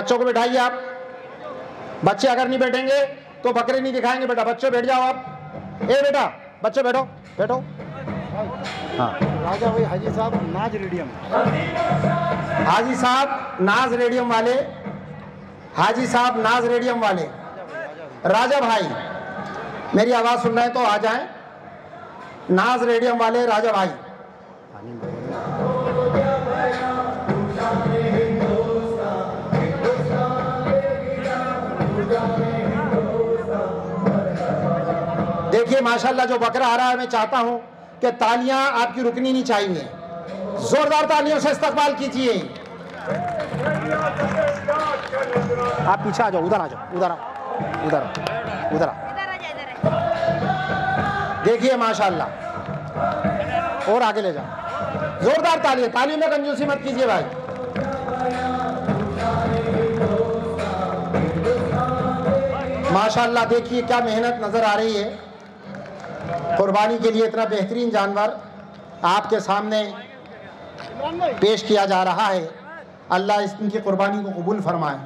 बच्चों को बैठाइए आप, बच्चे अगर नहीं बैठेंगे तो बकरे नहीं दिखाएंगे बेटा। बच्चे बैठ जाओ आप, ए बेटा बच्चे बैठो बैठो। हाँ राजा भाई, हाजी साहब नाज रेडियम, हाजी साहब नाज रेडियम वाले, हाजी साहब नाज रेडियम वाले। राजा भाई मेरी आवाज़ सुन रहे हैं तो आ जाएं, नाज रेडियम वाले राजा भाई। देखिए माशाल्लाह जो बकरा आ रहा है, मैं चाहता हूँ कि तालियां आपकी रुकनी नहीं चाहिए, जोरदार तालियों से इस्तकबाल कीजिए। आप पीछे आ जाओ, उधर आ जाओ, उधर आओ, उधर आओ, उधर आओ। देखिए माशाल्लाह, और आगे ले जाओ, जोरदार तालियां, तालियों में कंजूसी मत कीजिए भाई। माशाल्लाह देखिए क्या मेहनत नजर आ रही है, कुर्बानी के लिए इतना बेहतरीन जानवर आपके सामने पेश किया जा रहा है। अल्लाह इनकी कुर्बानी को कबूल फरमाए।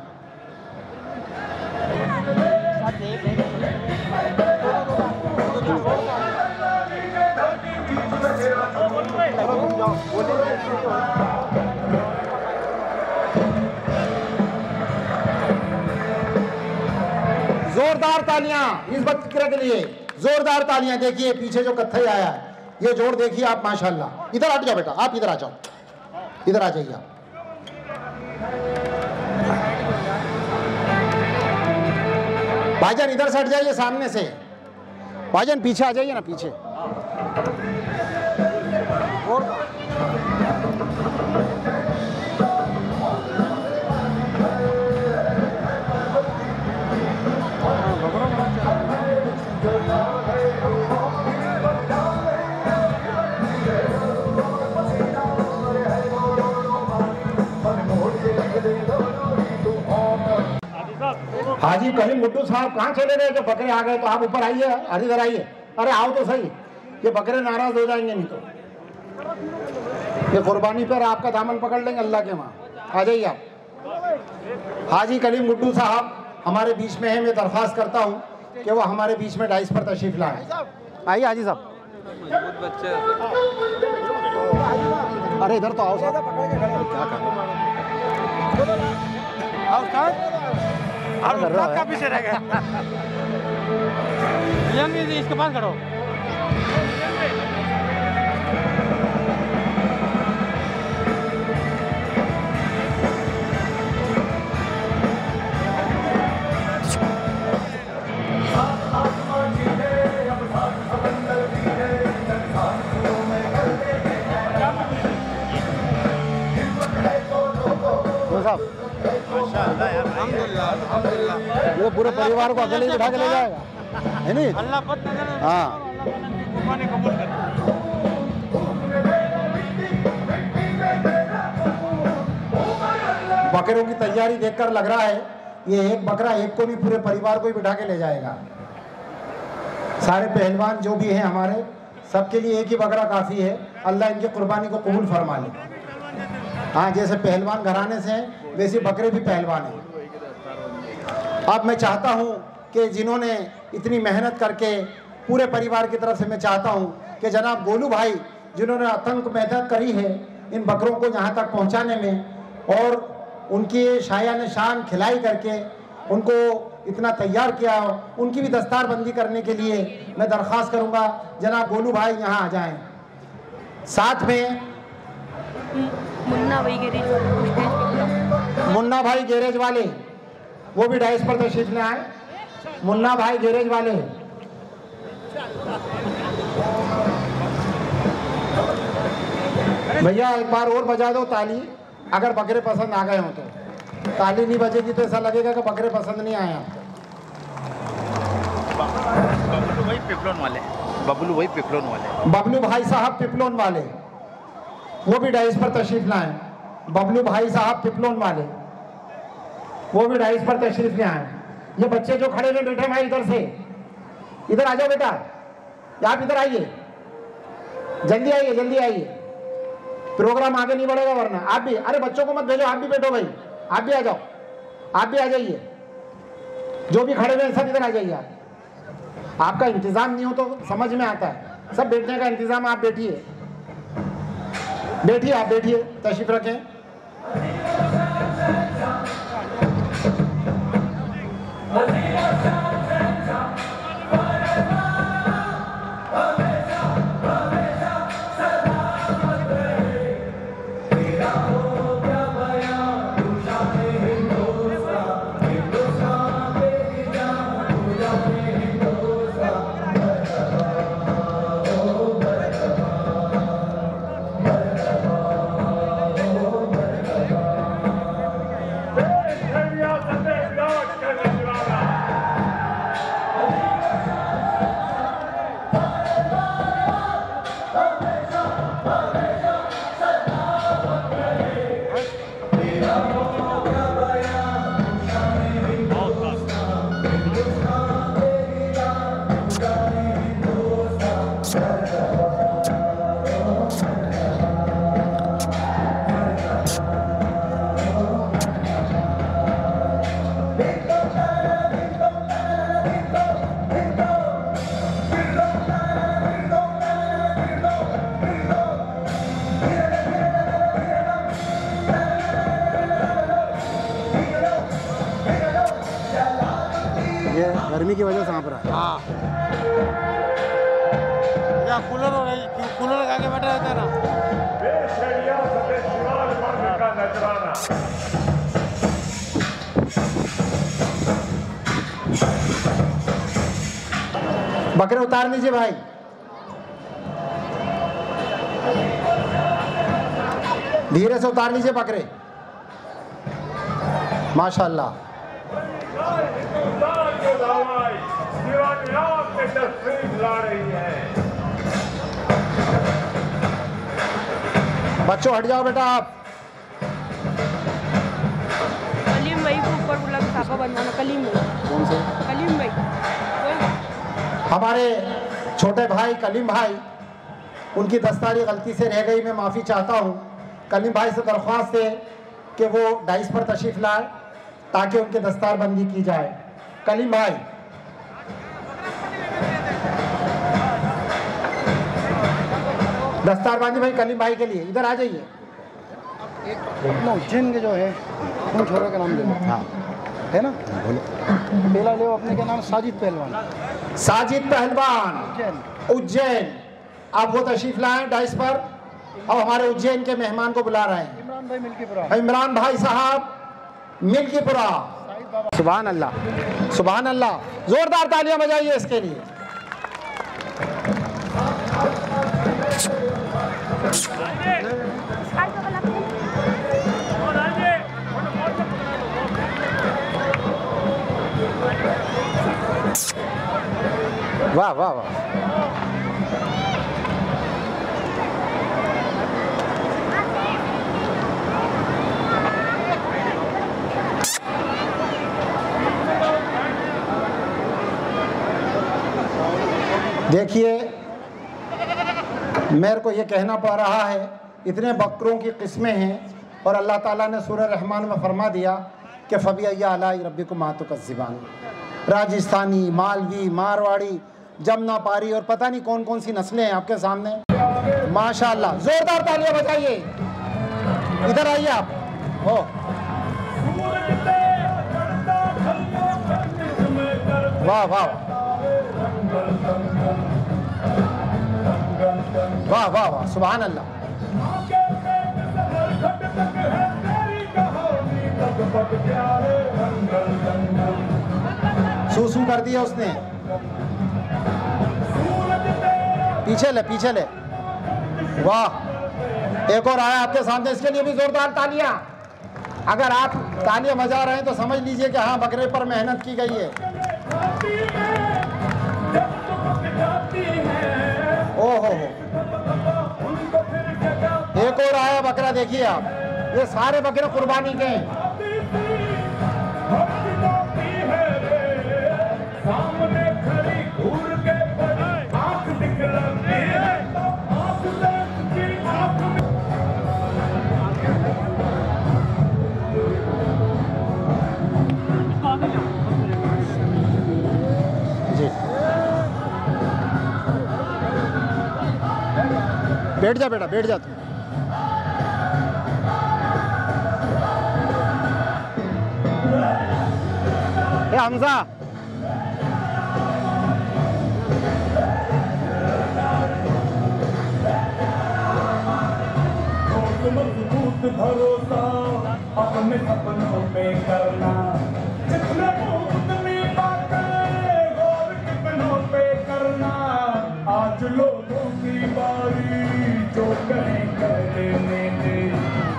जोरदार तालियां इस बकरे के लिए, जोरदार तालियां। देखिए पीछे जो कत्थई आया है, ये जोर देखिए आप माशाल्लाह। इधर हट जाओ बेटा आप, इधर आ जाओ, इधर आ जाइए आप। भाईजान इधर से हट जाइए, सामने से भाईजान, पीछे आ जाइए ना पीछे। हाजी करीम गुड्डू साहब कहाँ चले गए जो बकरे आ गए? तो आप ऊपर आइए, इधर आइए, अरे आओ तो सही, ये बकरे नाराज हो जाएंगे नहीं तो। ये कुर्बानी पर आपका दामन पकड़ लेंगे अल्लाह के वहाँ। आ जाइए आप। हाजी कलीम गुड्डू साहब हमारे बीच में हैं, मैं दरख्वास्त करता हूँ कि वो हमारे बीच में डाइस पर तशरीफ लाएं। आइए हाजी साहब, अरे इधर तो आओ साहब। इसके पास खड़ो। ये पूरे परिवार को अकेले बिठा के ले जाएगा, है नहीं? हाँ बकरों की तैयारी देखकर लग रहा है ये एक बकरा एक को भी पूरे परिवार को ही बिठा के ले जाएगा। सारे पहलवान जो भी हैं हमारे, सबके लिए एक ही बकरा काफ़ी है। अल्लाह इनकी कुर्बानी को कबूल फरमा ले। हाँ, जैसे पहलवान घराने से हैं वैसे बकरे भी पहलवान हैं। अब मैं चाहता हूँ कि जिन्होंने इतनी मेहनत करके पूरे परिवार की तरफ से, मैं चाहता हूँ कि जनाब गोलू भाई जिन्होंने आतंक मेहनत करी है इन बकरों को यहाँ तक पहुँचाने में, और उनकी शायान शान खिलाई करके उनको इतना तैयार किया, उनकी भी दस्तार बंदी करने के लिए मैं दरख्वास्त करूँगा जनाब गोलू भाई यहाँ आ जाएँ। साथ में मुन्ना भाई गैरेज वाले, मुन्ना भाई गैरेज वाले वो भी डाइस पर तशरीफ ले आए। मुन्ना भाई गैरेज वाले, भैया एक बार और बजा दो ताली अगर बकरे पसंद आ गए हो तो। ताली नहीं बजेगी तो ऐसा लगेगा कि बकरे पसंद नहीं आए आपको। बबलू भाई पिपलोन वाले, बबलू भाई पिपलोन वाले, बबलू भाई साहब पिपलोन वाले वो भी डाइस पर तशरीफ लाएं। बबलू भाई साहब पिपलोन वाले वो भी डाइस पर तशरीफ ले आए। ये बच्चे जो खड़े हैं बैठे हैं इधर से इधर आ जाओ बेटा, आप इधर आइए, जल्दी आइए, जल्दी आइए, प्रोग्राम आगे नहीं बढ़ेगा वरना। आप भी, अरे बच्चों को मत भेजो, आप भी बैठो भाई, आप भी आ जाओ, आप भी आ जाइए, जो भी खड़े हुए सब इधर आ जाइए। आप आपका इंतज़ाम नहीं हो तो समझ में आता है, सब बैठने का इंतज़ाम, आप बैठिए, बैठिए, आप बैठिए, तशरीफ रखें। की वजह से कूलर हो रही, कूलर लगा के बैठा रहता है ना। बकरे उतार लीजिए भाई। धीरे से उतार लीजिए बकरे। माशाल्लाह। बच्चों हट जाओ बेटा आप। कलीम भाई को ऊपर बुला के साफा बनवाना। कलीम भाई कौन से? कलीम भाई हमारे छोटे भाई कलीम भाई उनकी दस्तारी गलती से रह गई, मैं माफ़ी चाहता हूँ। कलीम भाई से दरख्वास्त है कि वो डाइस पर तशरीफ़ लाए ताकि उनकी दस्तार बंदी की जाए। कलीम भाई दस्तार बंदी भाई कलीम भाई के लिए इधर आ जाइए। उज्जैन के जो है उन छोरों के नाम ले लो। हाँ है ना, पहला ले अपने के नाम साजिद पहलवान। साजिद पहलवान उज्जैन उज्जैन आप वो तशरीफ लाएँ डाइस पर। और हमारे उज्जैन के मेहमान को बुला रहे हैं इमरान भाई मिल्कीपुरा, इमरान भाई साहब मिल्कीपुरा। सुभान अल्लाह सुभान अल्लाह, जोरदार तालियां बजाइए इसके लिए। वाह वाह वाह, देखिए मेरे को ये कहना पड़ रहा है, इतने बकरों की किस्में हैं और अल्लाह ताला ने सूरह रहमान में फरमा दिया कि फ़बिअय्यि आलाइ रब्बिकुमा तुकज़्ज़िबान। राजस्थानी, मालवी, मारवाड़ी, जमनापारी और पता नहीं कौन कौन सी नस्लें हैं आपके सामने। माशाल्लाह, ज़ोरदार तालियां बजाइए। इधर आइए आप। हो वाह वाह वाह वाह वाह, सुभान अल्लाह। सूसू कर दिया उसने। पीछे ले पीछे ले। वाह, एक और आया आपके सामने, इसके लिए भी जोरदार तालियां। अगर आप तालियां बजा रहे हैं तो समझ लीजिए कि हाँ, बकरे पर मेहनत की गई है। ओहो, एक और आया बकरा, देखिए आप। ये सारे बकरे कुर्बानी के हैं। बैठ जा बेटा, बैठ जा तू। ए हमजा, भरोसा अपने सपनों पे करना, जितना उतनी बातें और कितनों पे करना। आज लोगों की बारी जो करें करने दे,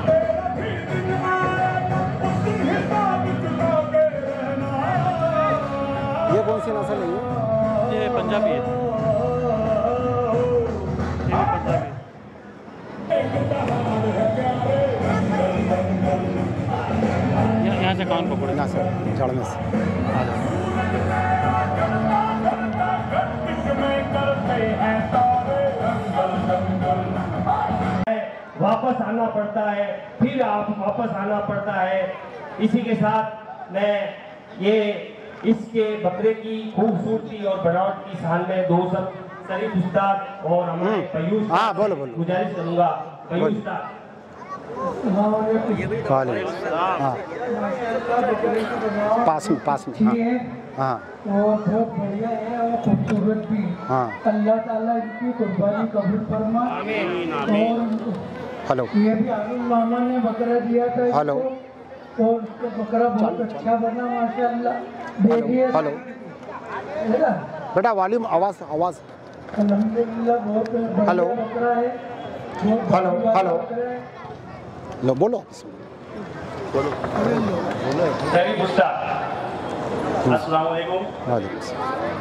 तेरा भी दिन आएगा उसके हिसाब चुकाते रहना। ये कौन सी नस्ल है? ये पंजाबी है। ये पंजाबी है। यहाँ से कान पकड़े ना सर, झाड़ में से वापस आना पड़ता है, फिर आप वापस आना पड़ता है। इसी के साथ मैं ये इसके बकरे की खूबसूरती और बनावट की शान में दो सब शरीफ उस्ताद और हमारे पयूष गुजारिश करूंगा। पयूष उस्ताद पास में पास में हाँ, और बहुत बढ़िया है और खूबसूरत भी। हाँ, अल्लाह ताला इनकी कुर्बानी कबूल फरमा। आमीन आमीन। और हेलो, ये भी हारून मामा ने बकरा दिया था। हेलो, और उसका बकरा बहुत अच्छा बना माशाल्लाह। दे दिया। हेलो बेटा, वॉल्यूम आवाज़ आवाज़। अल्हम्दुलिल्लाह बहुत बढ़िया बकरा है। हेलो हेलो लो, बोलो बोलो बोलो। अस्सलामुअलैकुम।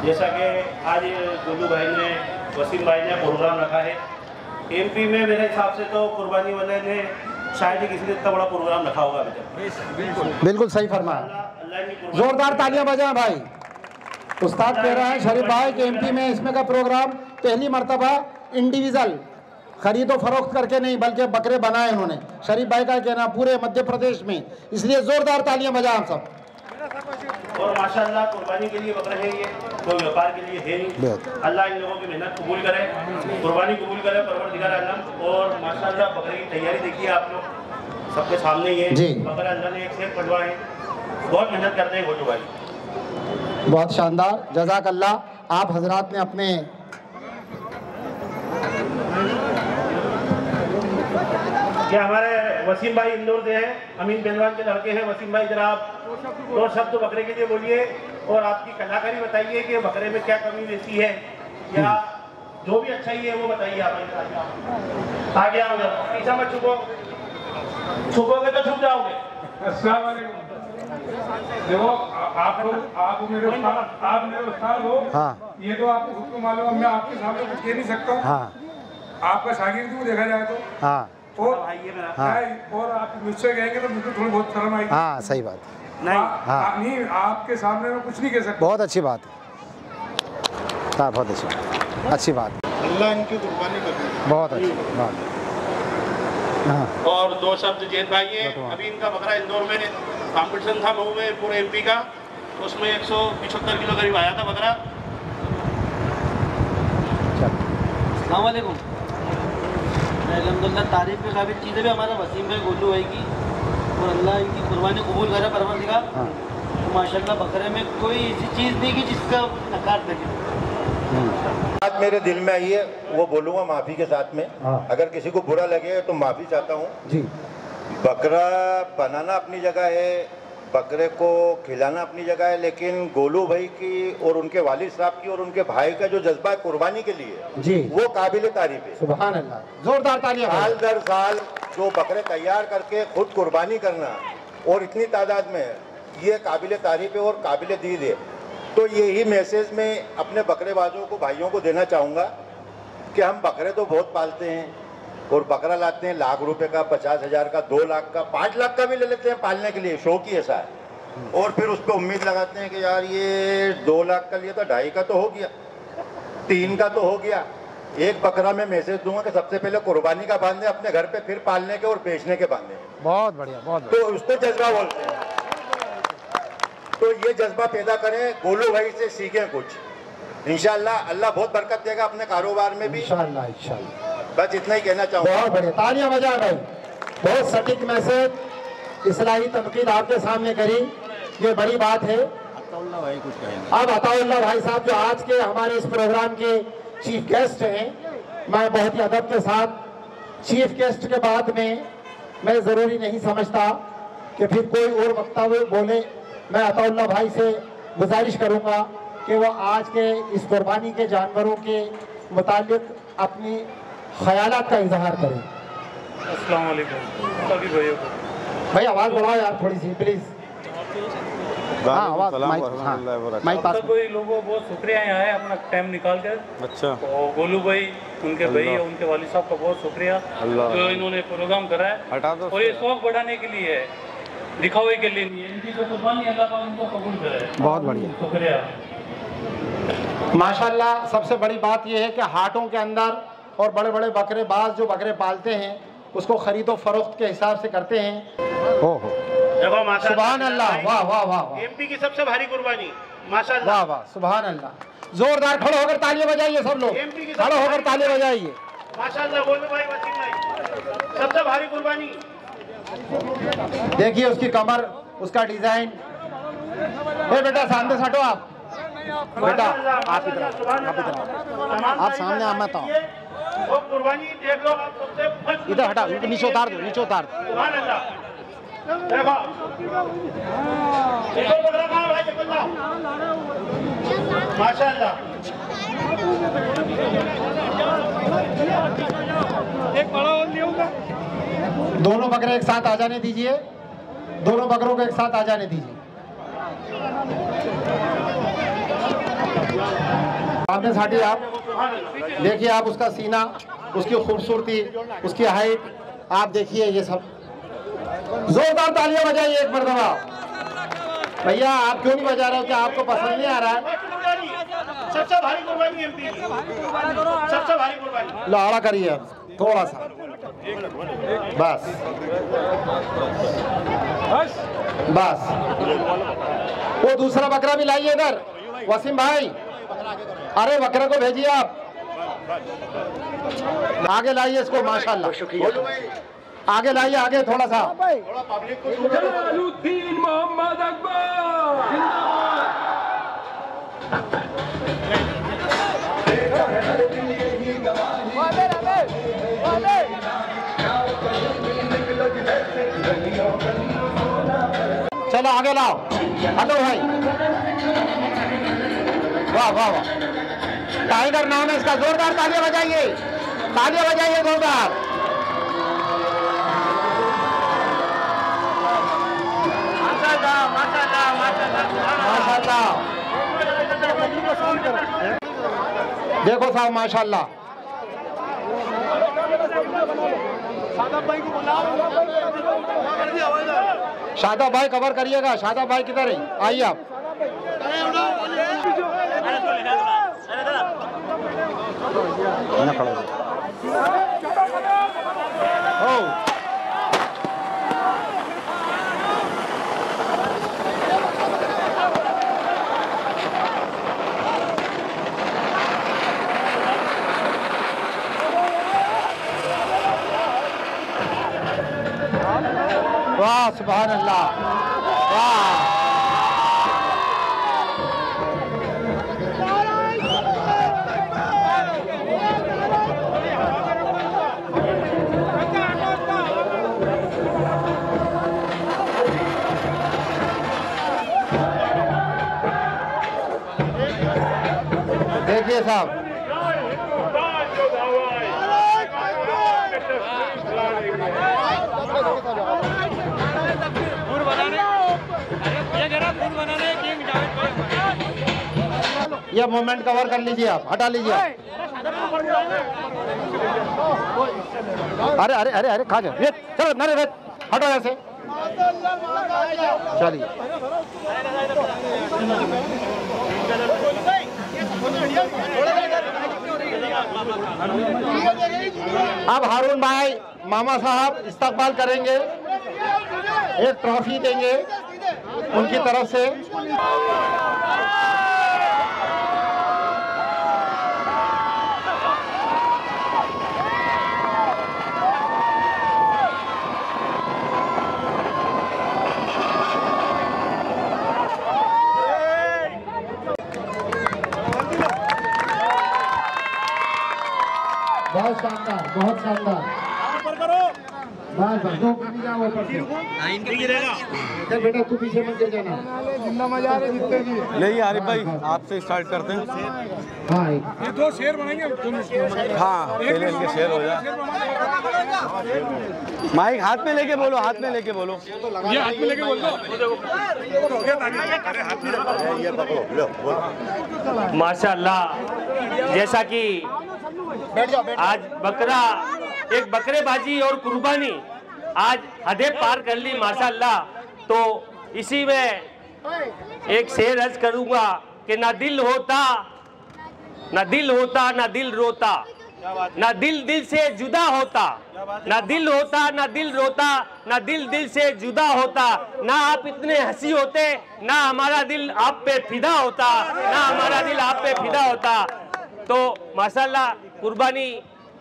जैसा कि आज गोलू भाई ने, वसीम भाई ने प्रोग्राम रखा है एमपी में, मेरे हिसाब से तो कुर्बानी वाले ने शायद ही किसी ने इतना बड़ा प्रोग्राम रखा होगा अभी तक। बिल्कुल बिल्कुल सही फरमाया। जोरदार तालियां बजाएं भाई। उस्ताद कह रहा है शरीफ भाई के एमपी में इसमें का प्रोग्राम पहली मरतबा इंडिविजुअल खरीदो फरोख्त करके नहीं बल्कि बकरे बनाए इन्होंने, शरीफ भाई का कहना पूरे मध्य प्रदेश में, इसलिए जोरदार तालियां बजाएं हम सब। और माशाल्लाह कुर्बानी के लिए बकरे हैं ये, कोई व्यापार के लिए है नहीं। अल्लाह इन लोगों की मेहनत कबूल करे, कुर्बानी कबूल करे परवरदिगार आलम। और माशाल्लाह बकरे की तैयारी देखिए आप लोग सबके सामने ही है, बकरा अल्लाह ने एक से पटवा है, बहुत मेहनत करते हैं गोलू भाई। बहुत शानदार, जज़ाकल्लाह। आप हजरात ने अपने क्या हमारे वसीम भाई इंदौर से हैं, अमीन बेनवान के लड़के हैं। वसीम भाई जरा आप दो शब्द तो बकरे के लिए बोलिए और आपकी कलाकारी बताइए कि बकरे में क्या कमी रहती है या जो भी अच्छाई है वो बताइए। आप आगे आओ, पीछा मत छुपो, छुपोगे तो छुप जाओगे। देखो आप लोग, आप मेरे उस्ताद, आप मेरे उस्ताद हो। हाँ। ये तो आपको खुद को मालूम है, मैं आपके सामने कुछ कह नहीं सकता। हाँ। आपका शागिर्द हूँ देखा जाए तो। हाँ। और हाँ। और आप मुझसे कहेंगे तो मुझे थोड़ी बहुत शर्म आएगी। हाँ सही बात है। नहीं हाँ नहीं, आपके सामने मैं कुछ नहीं कह सकता। बहुत अच्छी बात है, हाँ बहुत अच्छी अच्छी बात। अल्लाह इनकी कुर्बानी कर, बहुत अच्छी बात। और दो शब्द जैद भाई, अभी इनका बकरा इंदौर में कॉम्पिटिशन था मऊ में पूरे एमपी का, उसमें एक सौ पिछहत्तर किलो करीब आया था बकरा। अस्सलाम वालेकुम। अलहमदुलिल्लाह तारीफ के काबिल चीज़ें भी हमारा वसीम भाई गोलू भाई की, और अल्लाह इनकी कुर्बानी कबूल करे परवरदिगार। हाँ। तो माशाल्लाह बकरे में कोई ऐसी चीज़ नहीं की जिसका नकार देखे। आज मेरे दिल में आई है वो बोलूँगा माफ़ी के साथ में। हाँ। अगर किसी को बुरा लगे तो माफ़ी चाहता हूँ जी। बकरा बनाना अपनी जगह है, बकरे को खिलाना अपनी जगह है, लेकिन गोलू भाई की और उनके वालिद साहब की और उनके भाई का जो जज्बा कुर्बानी के लिए जी, वो काबिल तारीफ है। सुभान अल्लाह, जोरदार तालियां। साल दर साल जो बकरे तैयार करके खुद कुर्बानी करना और इतनी तादाद में, ये काबिल तारीफ है और काबिल दीद है। तो यही मैसेज मैं अपने बकरेबाजों को, भाइयों को देना चाहूँगा कि हम बकरे तो बहुत पालते हैं और बकरा लाते हैं लाख रुपए का, पचास हज़ार का, दो लाख का, पाँच लाख का भी ले लेते हैं पालने के लिए, शौकी ऐसा है। और फिर उस पर उम्मीद लगाते हैं कि यार ये दो लाख का लिया तो ढाई का तो हो गया, तीन का तो हो गया। एक बकरा में मैसेज दूंगा कि सबसे पहले कुर्बानी का बांधे अपने घर पे, फिर पालने के और बेचने के बांधे। बहुत बढ़िया, बहुत बढ़िया। तो उसको जज्बा बोलते हैं, तो ये जज्बा पैदा करें, गोलू भाई से सीखें कुछ। इंशाल्लाह अल्लाह बहुत बरकत देगा अपने कारोबार में भी। इंशाल्लाह इंशाल्लाह, बस इतना ही कहना चाहूँगा। बहुत बढ़िया, तालियां बजा भाई। बहुत सटीक मैसेज, इस्लाही तनकीद आपके सामने करी, ये बड़ी बात है। अताउल्लाह भाई कुछ कहेंगे। अब अताउल्लाह भाई साहब जो आज के हमारे इस प्रोग्राम के चीफ गेस्ट हैं, मैं बहुत ही अदब के साथ चीफ गेस्ट के बाद में मैं ज़रूरी नहीं समझता कि फिर कोई और वक्ता बोले। मैं अताउल्लाह भाई से गुजारिश करूँगा कि वह आज के इस कुर्बानी के जानवरों के मुतालिक अपनी ख्यालात का इजहार करें। अस्सलाम वालेकुम सभी भाइयों को। भाई आवाज़ बढ़ाओ यार थोड़ी सी प्लीज़। हाँ आवाज़ माइक, हाँ माइक पास। सभी लोगों को बहुत शुक्रिया यहाँ आए अपना टाइम निकाल कर। अच्छा। और गोलू भाई, उनके भाई, उनके वालिद साहब का बहुत शुक्रिया जो इन्होंने प्रोग्राम कराया, और ये शौक बढ़ाने के लिए है, दिखावे के लिए नहीं है। इनकी तो कुर्बानी अल्लाह पाक उनको कबूल करे। बहुत बढ़िया, शुक्रिया। माशाल्लाह सबसे बड़ी बात यह है कि हाटों के अंदर और बड़े बड़े बकरेबाज जो बकरे पालते हैं उसको खरीदो फरोख्त के हिसाब से करते हैं। ओह देखो माशाल्लाह, सुभान अल्लाह, वाह वाह वाह। एमपी की सबसे भारी कुर्बानी, माशाल्लाह, वाह वाह, सुभान अल्लाह। जोरदार खड़े होकर तालियां बजाइए सब लोग, खड़े होकर तालियां बजाइए। माशाल्लाह गोलू भाई, वसीम भाई सबसे भारी कुर्बानी। देखिए उसकी कमर, उसका डिजाइन। अरे बेटा सामने सटो आप, बेटा आप इधर, आप इधर, आप सामने आ मत आओ, इधर हटा, नीचे उतार दो, नीचे उतार दो। दोनों बकरे एक साथ आ जाने दीजिए, दोनों बकरों को एक साथ आ जाने दीजिए। आपने साथी आप देखिए, आप उसका सीना, उसकी खूबसूरती, उसकी हाइट आप देखिए, ये सब। जोरदार तालियां बजाइए एक मरतबा। भैया आप क्यों नहीं बजा रहे हो, क्या आपको पसंद नहीं आ रहा है? सबसे भारी कुर्बानी एमपी की, सबसे भारी कुर्बानी। लाड़ा करिए थोड़ा सा बस बस। वो दूसरा बकरा भी लाइए इधर वसीम भाई, अरे बकरे को भेजिए आप आगे लाइए इसको, माशाल्लाह शुक्रिया। आगे लाइए आगे थोड़ा सा थोड़ा पब्लिक को। जलालुद्दीन मोहम्मद अकबर जिंदाबाद। चलो आगे लाओ हटो भाई। वाह वाह वाह, टाइगर नाम है इसका। जोरदार तालियां बजाइए, तालियां बजाइए जोरदार। देखो साहब माशाल्लाह। शादा भाई कवर करिएगा, शादा भाई किधर है, आइए आप। ओ वाह सुभान अल्लाह, देखिए साहब। ये मोमेंट कवर कर लीजिए आप, हटा लीजिए आप। अरे अरे अरे अरे खा जाओ, चलो नरे रेत हटो ऐसे, चलिए। अब हारून भाई मामा साहब इस्तकबाल करेंगे, एक ट्रॉफी देंगे उनकी तरफ से। बहुत शानदार, बहुत शानदार। बेटा तू पीछे मत जाना, जितना मजा आ रहा है जितने भी। नहीं आरिफ भाई आपसे स्टार्ट करते हैं। हाँ ये दो शेर बनाएंगे। हाँ पहले इनके शेर हो जाए। माइक हाथ में लेके बोलो, हाथ में लेके बोलो, ये हाथ में लेके बोलो। माशाल्लाह, जैसा कि आज बकरा एक बकरेबाजी और कुर्बानी आज हदे पार कर ली माशाल्लाह। तो इसी में एक शेर अर्ज करूँगा कि ना दिल होता ना दिल होता ना दिल रोता, ना दिल दिल से जुदा होता, ना दिल होता ना दिल रोता, ना दिल दिल से जुदा होता, ना आप इतने हंसी होते, ना हमारा दिल आप पे फिदा होता, ना हमारा दिल आप पे फिदा होता। तो माशाल्लाह कुर्बानी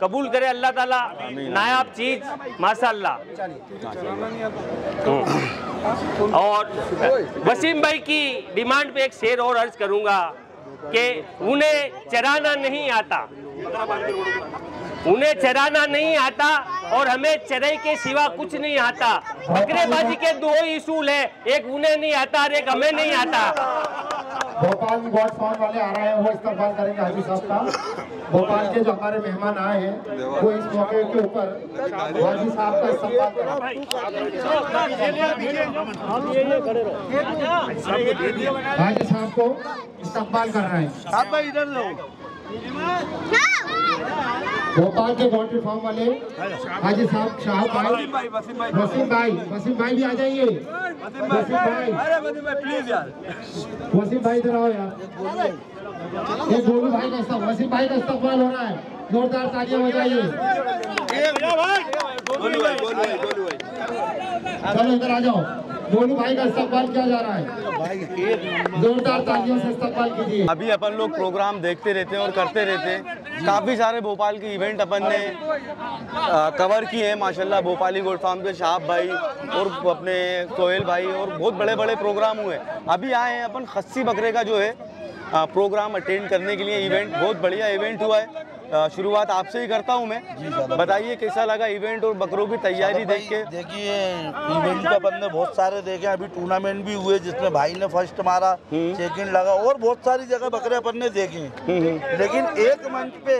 कबूल करे अल्लाह ताला, नायाब चीज माशाल्लाह। और वसीम भाई की डिमांड पे एक शेर और अर्ज करूंगा कि उन्हें चराना नहीं आता, उन्हें चराना नहीं आता और हमें चराई के सिवा कुछ नहीं आता। बकरेबाजी के दो ही असूल है, एक उन्हें नहीं आता और एक हमें नहीं आता। भोपाल में गॉड फॉर्म वाले आ रहे हैं, वो इस्तकबाल करेंगे हाजी साहब का। भोपाल के जो हमारे मेहमान आए हैं वो इस मौके के ऊपर हाजी साहब का इस्तकबाल करेंगे, हाजी साहब को इस्तकबाल कर रहे हैं। भोपाल के गॉड फॉर्म वाले हाजी साहब शाहब भाई, वसीम भाई, वसीम भाई भी आ जाइए। वसीम भाई, वसीम भाई इधर आओ यार, ये गोलू भाई का वसीम भाई का इस्तकबाल हो रहा है, जोरदार तालियां बजाइए। चलो इधर आ जाओ, गोलू भाई का इस्तकबाल किया जा रहा है, जोरदार तालियों से इस्तकबाल कीजिए। अभी अपन लोग प्रोग्राम देखते रहते हैं और करते रहते हैं, काफ़ी सारे भोपाल के इवेंट अपन ने कवर किए हैं माशाल्लाह। भोपाली गोड फार्म के शाहब भाई और अपने सोहेल भाई और बहुत बड़े बड़े प्रोग्राम हुए। अभी आए हैं अपन खस्सी बकरे का जो है प्रोग्राम अटेंड करने के लिए, इवेंट बहुत बढ़िया इवेंट हुआ है। शुरुआत आपसे ही करता हूं मैं, बताइए कैसा लगा इवेंट और बकरों की तैयारी देख के। देखिए इवेंट तो अपन ने बहुत सारे देखे, अभी टूर्नामेंट भी हुए जिसमें भाई ने फर्स्ट मारा, सेकंड लगा और बहुत सारी जगह बकरे अपन ने देखे, लेकिन एक मंच पे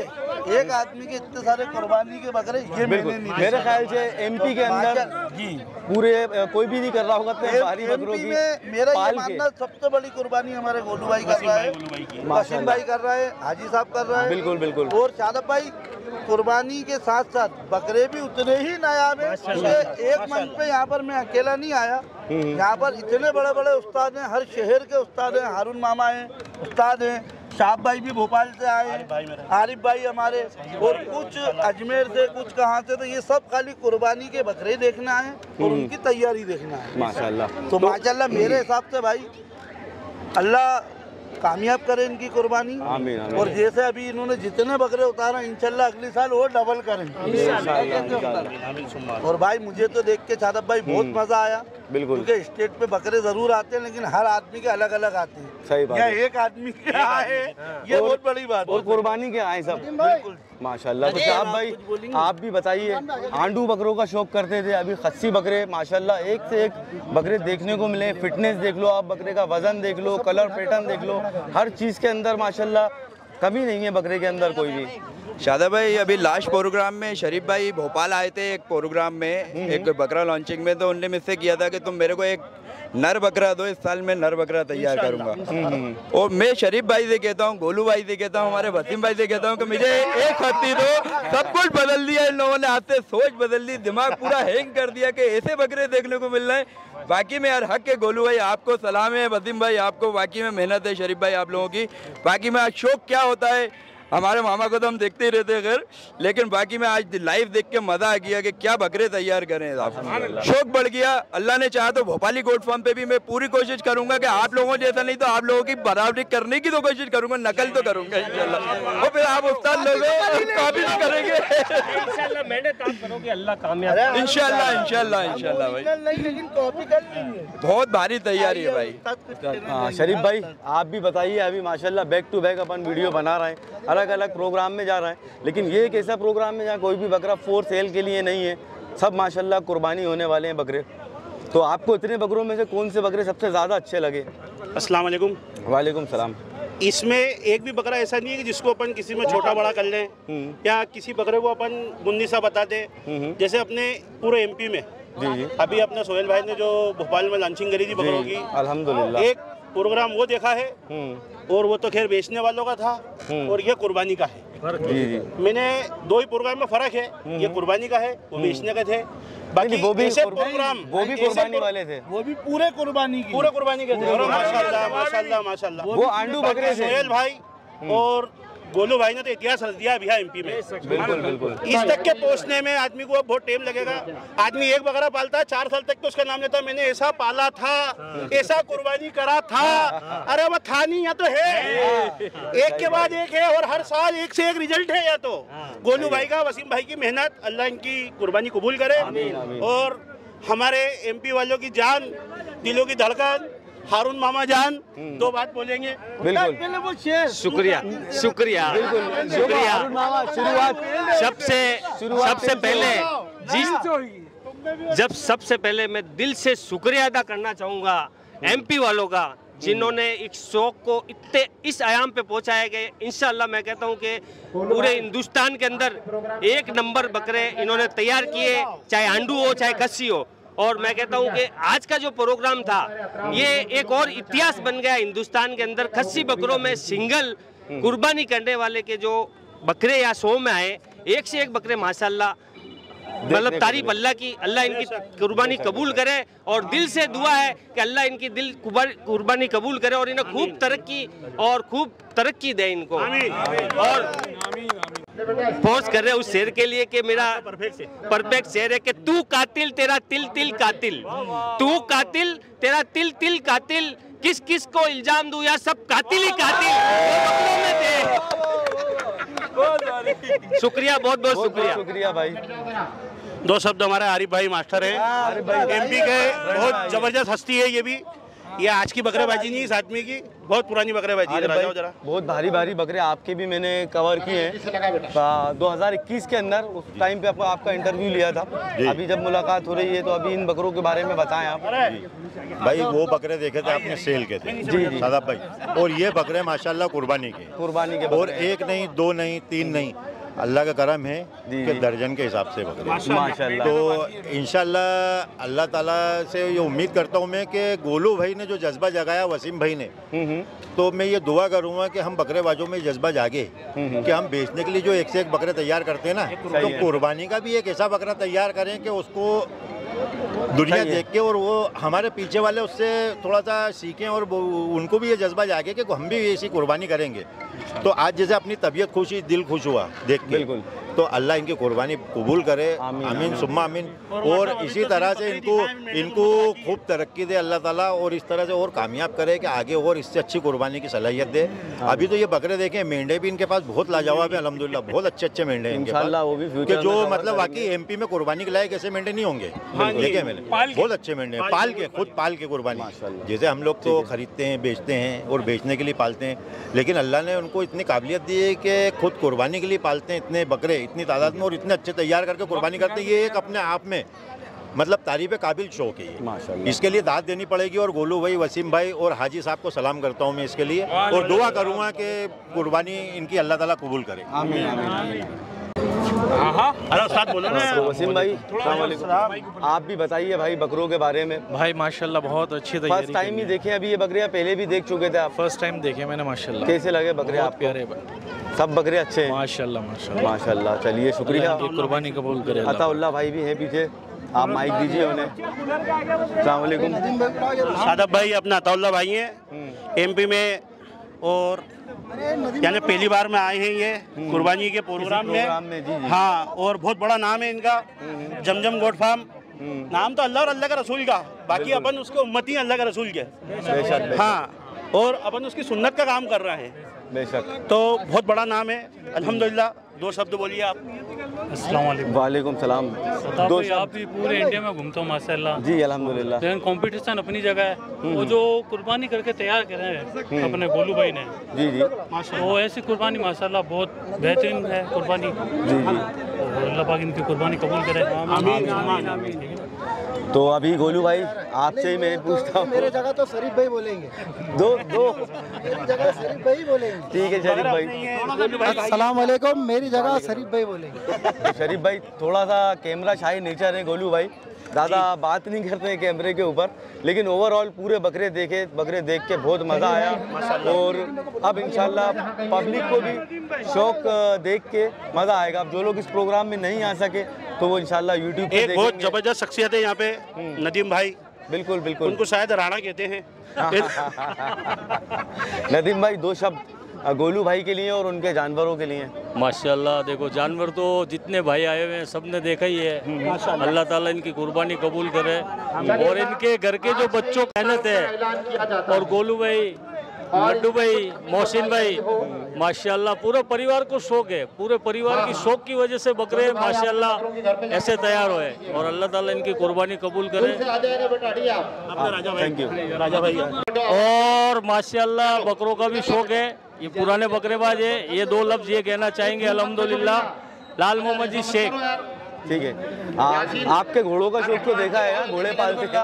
एक आदमी के इतने सारे कुर्बानी के बकरे ये मैंने नहीं। मेरे ख्याल से एमपी के अंदर जी पूरे कोई भी नहीं कर रहा होगा भारी बकरों की। मेरा ये मानना सबसे बड़ी कुर्बानी हमारे गोलू भाई कर रहा है, वसीम भाई कर रहा है, हाजी साहब कर रहा है, बिल्कुल बिल्कुल। और शादा भाई कुर्बानी के साथ साथ बकरे भी उतने ही नायाब है। एक मंच पे यहाँ पर मैं अकेला नहीं आया, यहाँ पर इतने बड़े बड़े उस्ताद हैं, हर शहर के उस्ताद हैं, हारून मामा हैं उस्ताद हैं, शाहब भाई भी भोपाल से आए हैं, आरिफ भाई हमारे, और कुछ अजमेर से, कुछ कहाँ से। तो ये सब खाली कुर्बानी के बकरे देखना है और उनकी तैयारी देखना है माशाल्लाह। तो माशाल्लाह मेरे हिसाब से भाई अल्लाह कामयाब करें इनकी कुर्बानी, आमीन, आमीन। और जैसे अभी इन्होंने जितने बकरे उतारा इंशाल्लाह अगले साल वो डबल करें इंशाल्लाह। और भाई मुझे तो देख के शादा भाई बहुत मजा आया, बिल्कुल, क्योंकि स्टेट पे बकरे जरूर आते हैं लेकिन हर आदमी के अलग अलग आते हैं, सही बात है। एक आदमी के आए ये बहुत बड़ी बात है, और कुर्बानी के आए सब, बिल्कुल माशाल्लाह। तो आप भाई आप भी बताइए, आंडू बकरों का शौक करते थे, अभी खस्सी बकरे माशाल्लाह एक से एक बकरे देखने को मिले। फिटनेस देख लो आप, बकरे का वजन देख लो, कलर पैटर्न देख लो, हर चीज के अंदर माशाल्लाह कमी नहीं है बकरे के अंदर कोई भी। शादा भाई अभी लास्ट प्रोग्राम में शरीफ भाई भोपाल आए थे एक प्रोग्राम में, एक बकरा लॉन्चिंग में, तो उनने मुझसे किया था कि तुम मेरे को एक नर बकरा दो, इस साल मैं नर बकरा तैयार करूंगा। और मैं शरीफ भाई से कहता हूँ, गोलू भाई से कहता हूँ, हमारे वसीम भाई से कहता हूँ कि मुझे एक खस्सी दो। सब कुछ बदल दिया इन लोगों ने, हाथ से सोच बदल दी, दिमाग पूरा हैंग कर दिया कि ऐसे बकरे देखने को मिल रहे हैं। बाकी में यार हक के गोलू भाई आपको सलाम है, वसीम भाई आपको बाकी में मेहनत है, शरीफ भाई आप लोगों की। बाकी में आज शौक क्या होता है, हमारे मामा को तो हम देखते ही रहते हैं खैर, लेकिन बाकी मैं आज लाइव देख के मज़ा आ गया कि क्या बकरे तैयार करें, शौक बढ़ गया। अल्लाह ने चाहा तो भोपाली गोड फार्म पे भी मैं पूरी कोशिश करूंगा कि आप लोगों जैसा नहीं तो आप लोगों की बराबरी करने की तो कोशिश करूंगा, नकल तो करूंगा इंशाल्लाह, और फिर आप उस्ताद लोग कॉपी भी करेंगे इंशाल्लाह इंशाल्लाह इंशाल्लाह भाई। बहुत भारी तैयारी है भाई। हाँ शरीफ भाई आप भी बताइए, अभी माशाल्लाह बैक टू बैक अपन वीडियो बना रहे हैं, अलग अलग प्रोग्राम में जा रहा है, लेकिन ये एक ऐसा प्रोग्राम में जहाँ कोई भी बकरा फोर सेल के लिए नहीं है, सब माशाल्लाह कुर्बानी होने वाले हैं बकरे। तो आपको इतने बकरों में से कौन से बकरे सबसे ज़्यादा अच्छे लगे? अस्सलाम वालेकुम। वालेकुम सलाम। इसमें एक भी बकरा ऐसा नहीं है कि जिसको अपन किसी में छोटा बड़ा कर लें या किसी बकरे को अपन मुन्नीसा बता दें। जैसे अपने पूरे एम पी में अभी अपने सोहेल भाई ने जो भोपाल में लॉन्चिंग करी थी बकरों की, अल्हम्दुलिल्लाह एक प्रोग्राम वो देखा है, और वो तो खैर बेचने वालों का था और ये कुर्बानी का है। मैंने दो ही प्रोग्राम में फर्क है, ये कुर्बानी का है, वो बेचने का थे, बाकी वो भी प्रोग्राम वो भी कुर्बानी वाले थे, वो भी पूरे कुर्बानी के पूरे कुर्बानी के थे। माशाल्लाह माशाल्लाह माशाल्लाह। वो आंडू बकरे सोहेल भाई और गोलू भाई ने तो इतिहास रच दिया भैया एमपी में, बिल्कुल बिल्कुल। इस तक के पहुंचने में आदमी को अब बहुत टाइम लगेगा। आदमी एक बकरा पालता है, चार साल तक तो उसका नाम लेता है, मैंने ऐसा पाला था, ऐसा कुर्बानी करा था। अरे वो था नहीं, या तो है, एक के बाद एक है और हर साल एक से एक रिजल्ट है। या तो गोलू भाई का, वसीम भाई की मेहनत, अल्लाह इनकी कुर्बानी कबूल करे, और हमारे एमपी वालों की जान, दिलों की धड़कन, हारून मामा जान दो बात बोलेंगे, बिल्कुल शुक्रिया शुक्रिया शुक्रिया। शुरुआत सबसे सबसे पहले जिस जब सबसे पहले मैं दिल से शुक्रिया अदा करना चाहूँगा एमपी वालों का, जिन्होंने इस शौक को इतने इस आयाम पे पहुँचाया कि इंशाल्लाह मैं कहता हूँ कि पूरे हिंदुस्तान के अंदर एक नंबर बकरे इन्होंने तैयार किए, चाहे आंडू हो चाहे खस्सी हो। और मैं कहता हूं कि आज का जो प्रोग्राम था ये एक और इतिहास बन गया हिंदुस्तान के अंदर। खस्सी बकरों में सिंगल कुर्बानी करने वाले के जो बकरे या सौ में आए, एक से एक बकरे माशाल्लाह मतलब तारीफ अल्लाह की, अल्लाह इनकी कुर्बानी कबूल करे और दिल से दुआ है कि अल्लाह इनकी दिल कुर्बानी कबूल करे और इन्हें खूब तरक्की और खूब तरक्की दे इनको। और फोर्स कर रहे उस शेर के लिए कि मेरा परफेक्ट शेर है कि तू कातिल तेरा तिल तिल कातिल, तू कातिल तेरा तिल तिल कातिल, किस किस को इल्जाम दूं या सब कातिल ही कातिल। शुक्रिया, बहुत बहुत शुक्रिया शुक्रिया भाई। दो शब्द हमारे आरिफ भाई मास्टर है, एमपी के बहुत जबरदस्त हस्ती है। ये भी ये आज की बकरेबाजी नहीं, इस आदमी की बहुत पुरानी बकरेबाजी है। बहुत भारी भारी बकरे आपके भी मैंने कवर किए हैं दो हज़ार इक्कीस के अंदर। उस टाइम पे आपको आपका इंटरव्यू लिया था, अभी जब मुलाकात हो रही है तो अभी इन बकरों के बारे में बताएं आप। भाई वो बकरे देखे थे आपने सेल के थे जी शादाब भाई, और ये बकरे माशाल्लाह कुर्बानी के कुर्बानी के और एक नहीं, दो नहीं, तीन नहीं, अल्लाह का करम है कि दर्जन के हिसाब से बकरे माशाल्लाह। तो इंशाल्लाह अल्लाह ताला से ये उम्मीद करता हूँ मैं कि गोलू भाई ने जो जज्बा जगाया वसीम भाई ने, तो मैं ये दुआ करूँगा कि हम बकरेबाजों में जज्बा जागे कि हम बेचने के लिए जो एक से एक बकरे तैयार करते हैं ना, तो कुर्बानी का भी एक ऐसा बकरा तैयार करें कि उसको दुनिया देख के और वो हमारे पीछे वाले उससे थोड़ा सा सीखें और उनको भी ये जज्बा जागे कि हम भी ऐसी कुर्बानी करेंगे। तो आज जैसे अपनी तबीयत खुश हुई, दिल खुश हुआ देख के, तो अल्लाह इनकी कुर्बानी कबूल करे, आमीन सुम्मा आमीन। और इसी तरह से इनको इनको खूब तरक्की दे अल्लाह ताला, और इस तरह से और कामयाब करे कि आगे और इससे अच्छी कुर्बानी की सलाहियत दे। अभी तो ये बकरे देखें, मेंढे भी इनके पास बहुत लाजवाब है अलहमदुलिल्लाह, बहुत अच्छे अच्छे मेंढे हैं जो मतलब वाकई एमपी में कुर्बानी के लायक ऐसे मेंढे नहीं होंगे, देखे मैंने बहुत अच्छे मेंढे हैं पाल के, खुद पाल के कुर्बानी। जैसे हम लोग तो खरीदते हैं, बेचते हैं और बेचने के लिए पालते हैं, लेकिन अल्लाह ने उनको इतनी काबिलियत दी है कि खुद कुर्बानी के लिए पालते हैं इतने बकरे इतनी तादाद में और इतने अच्छे तैयार करके कुर्बानी करते हैं। ये एक अपने आप में मतलब तारीफ काबिल शौक है, इसके लिए दाद देनी पड़ेगी। और गोलू भाई, वसीम भाई और हाजी साहब को सलाम करता हूँ मैं इसके लिए, और दुआ करूँगा कि कुर्बानी इनकी अल्लाह ताला कबूल करे, आमीन आमीन। बोलो ना वसीम भाई, आप भी बताइए भाई बकरों के बारे में। भाई माशाल्लाह बहुत अच्छी तैयारी, फर्स्ट टाइम ही देखे अभी ये बकरे, पहले भी देख चुके थे आप? फर्स्ट टाइम देखे मैंने माशाल्लाह। कैसे लगे बकरे आप? प्यारे, सब बकरे अच्छे हैं माशाल्लाह माशाल्लाह माशाल्लाह। चलिए शुक्रिया, कुर्बानी कबूल करे। अताउल्लाह भाई भी हैं पीछे, आप माइक दीजिए उन्हें। अस्सलाम वालेकुम शादाब भाई, अपना अताउल्लाह भाई हैं एमपी में, और यानी पहली बार में आए हैं ये कुर्बानी के प्रोग्राम में। हाँ, और बहुत बड़ा नाम है इनका, जमजम गॉड फॉर्म। नाम तो अल्लाह और अल्लाह का रसूल का, बाकी अपन उसके उम्मती हैं अल्लाह के रसूल के। हाँ, और अपन उसकी सुन्नत का काम कर रहे हैं बेशक, तो बहुत बड़ा नाम है अल्हम्दुलिल्लाह। दो शब्द बोलिए आप। अस्सलाम वालेकुम। वालेकुम सलाम। दो आप भी पूरे इंडिया में घूमता हूँ माशाल्लाह जी अल्हम्दुलिल्लाह, लेकिन कंपटीशन अपनी जगह है। वो जो कुर्बानी करके तैयार कर रहे हैं अपने गोलू भाई ने जी जी, वो ऐसी कुर्बानी माशाल्लाह बहुत बेहतरीन है कुर्बानी जी जी। अल्लाह पाक इनकी कुर्बानी कबूल करे, आमीन आमीन आमीन। तो अभी गोलू भाई आपसे ही मैं पूछता हूँ, मेरे जगह तो शरीफ भाई बोलेंगे, दो दो जगह शरीफ भाई बोलेंगे, ठीक है शरीफ भाई। अस्सलाम वालेकुम, मेरी जगह शरीफ भाई बोलेंगे। शरीफ भाई थोड़ा सा कैमरा शाही नेचर है गोलू भाई, दादा बात नहीं करते हैं कैमरे के ऊपर, लेकिन ओवरऑल पूरे बकरे देखे, बकरे देख के बहुत मज़ा आया। और अब इंशाल्लाह पब्लिक को भी शौक देख के मज़ा आएगा। अब जो लोग इस प्रोग्राम में नहीं आ सके तो वो इंशाल्लाह यूट्यूब पे देखेंगे। बहुत ज़बरदस्त शख्सियत है यहाँ पे नदीम भाई, बिल्कुल बिल्कुल, उनको शायद राणा कहते हैं। नदीम भाई दो शब्द गोलू भाई के लिए और उनके जानवरों के लिए। माशाल्लाह देखो जानवर तो जितने भाई आए हुए हैं सब ने देखा ही है, अल्लाह ताला इनकी कुर्बानी कबूल करे। और इनके घर के जो बच्चों मेहनत है, और गोलू भाई, लड्डू भाई, मोहसिन भाई माशाल्लाह पूरे परिवार को शौक है, पूरे परिवार की शौक की वजह से बकरे माशाल्लाह ऐसे तैयार हुए, और अल्लाह ताला इनकी कुर्बानी कबूल करे। थैंक यू राजा भाई। और माशाल्लाह बकरों का भी शौक है, ये पुराने बकरेबाज है, ये दो लफ्ज ये कहना चाहेंगे अल्हम्दुलिल्लाह लाल मोहम्मद जी शेख। ठीक है, आ, आपके घोड़ों का शौक तो देखा है, घोड़े पालते का,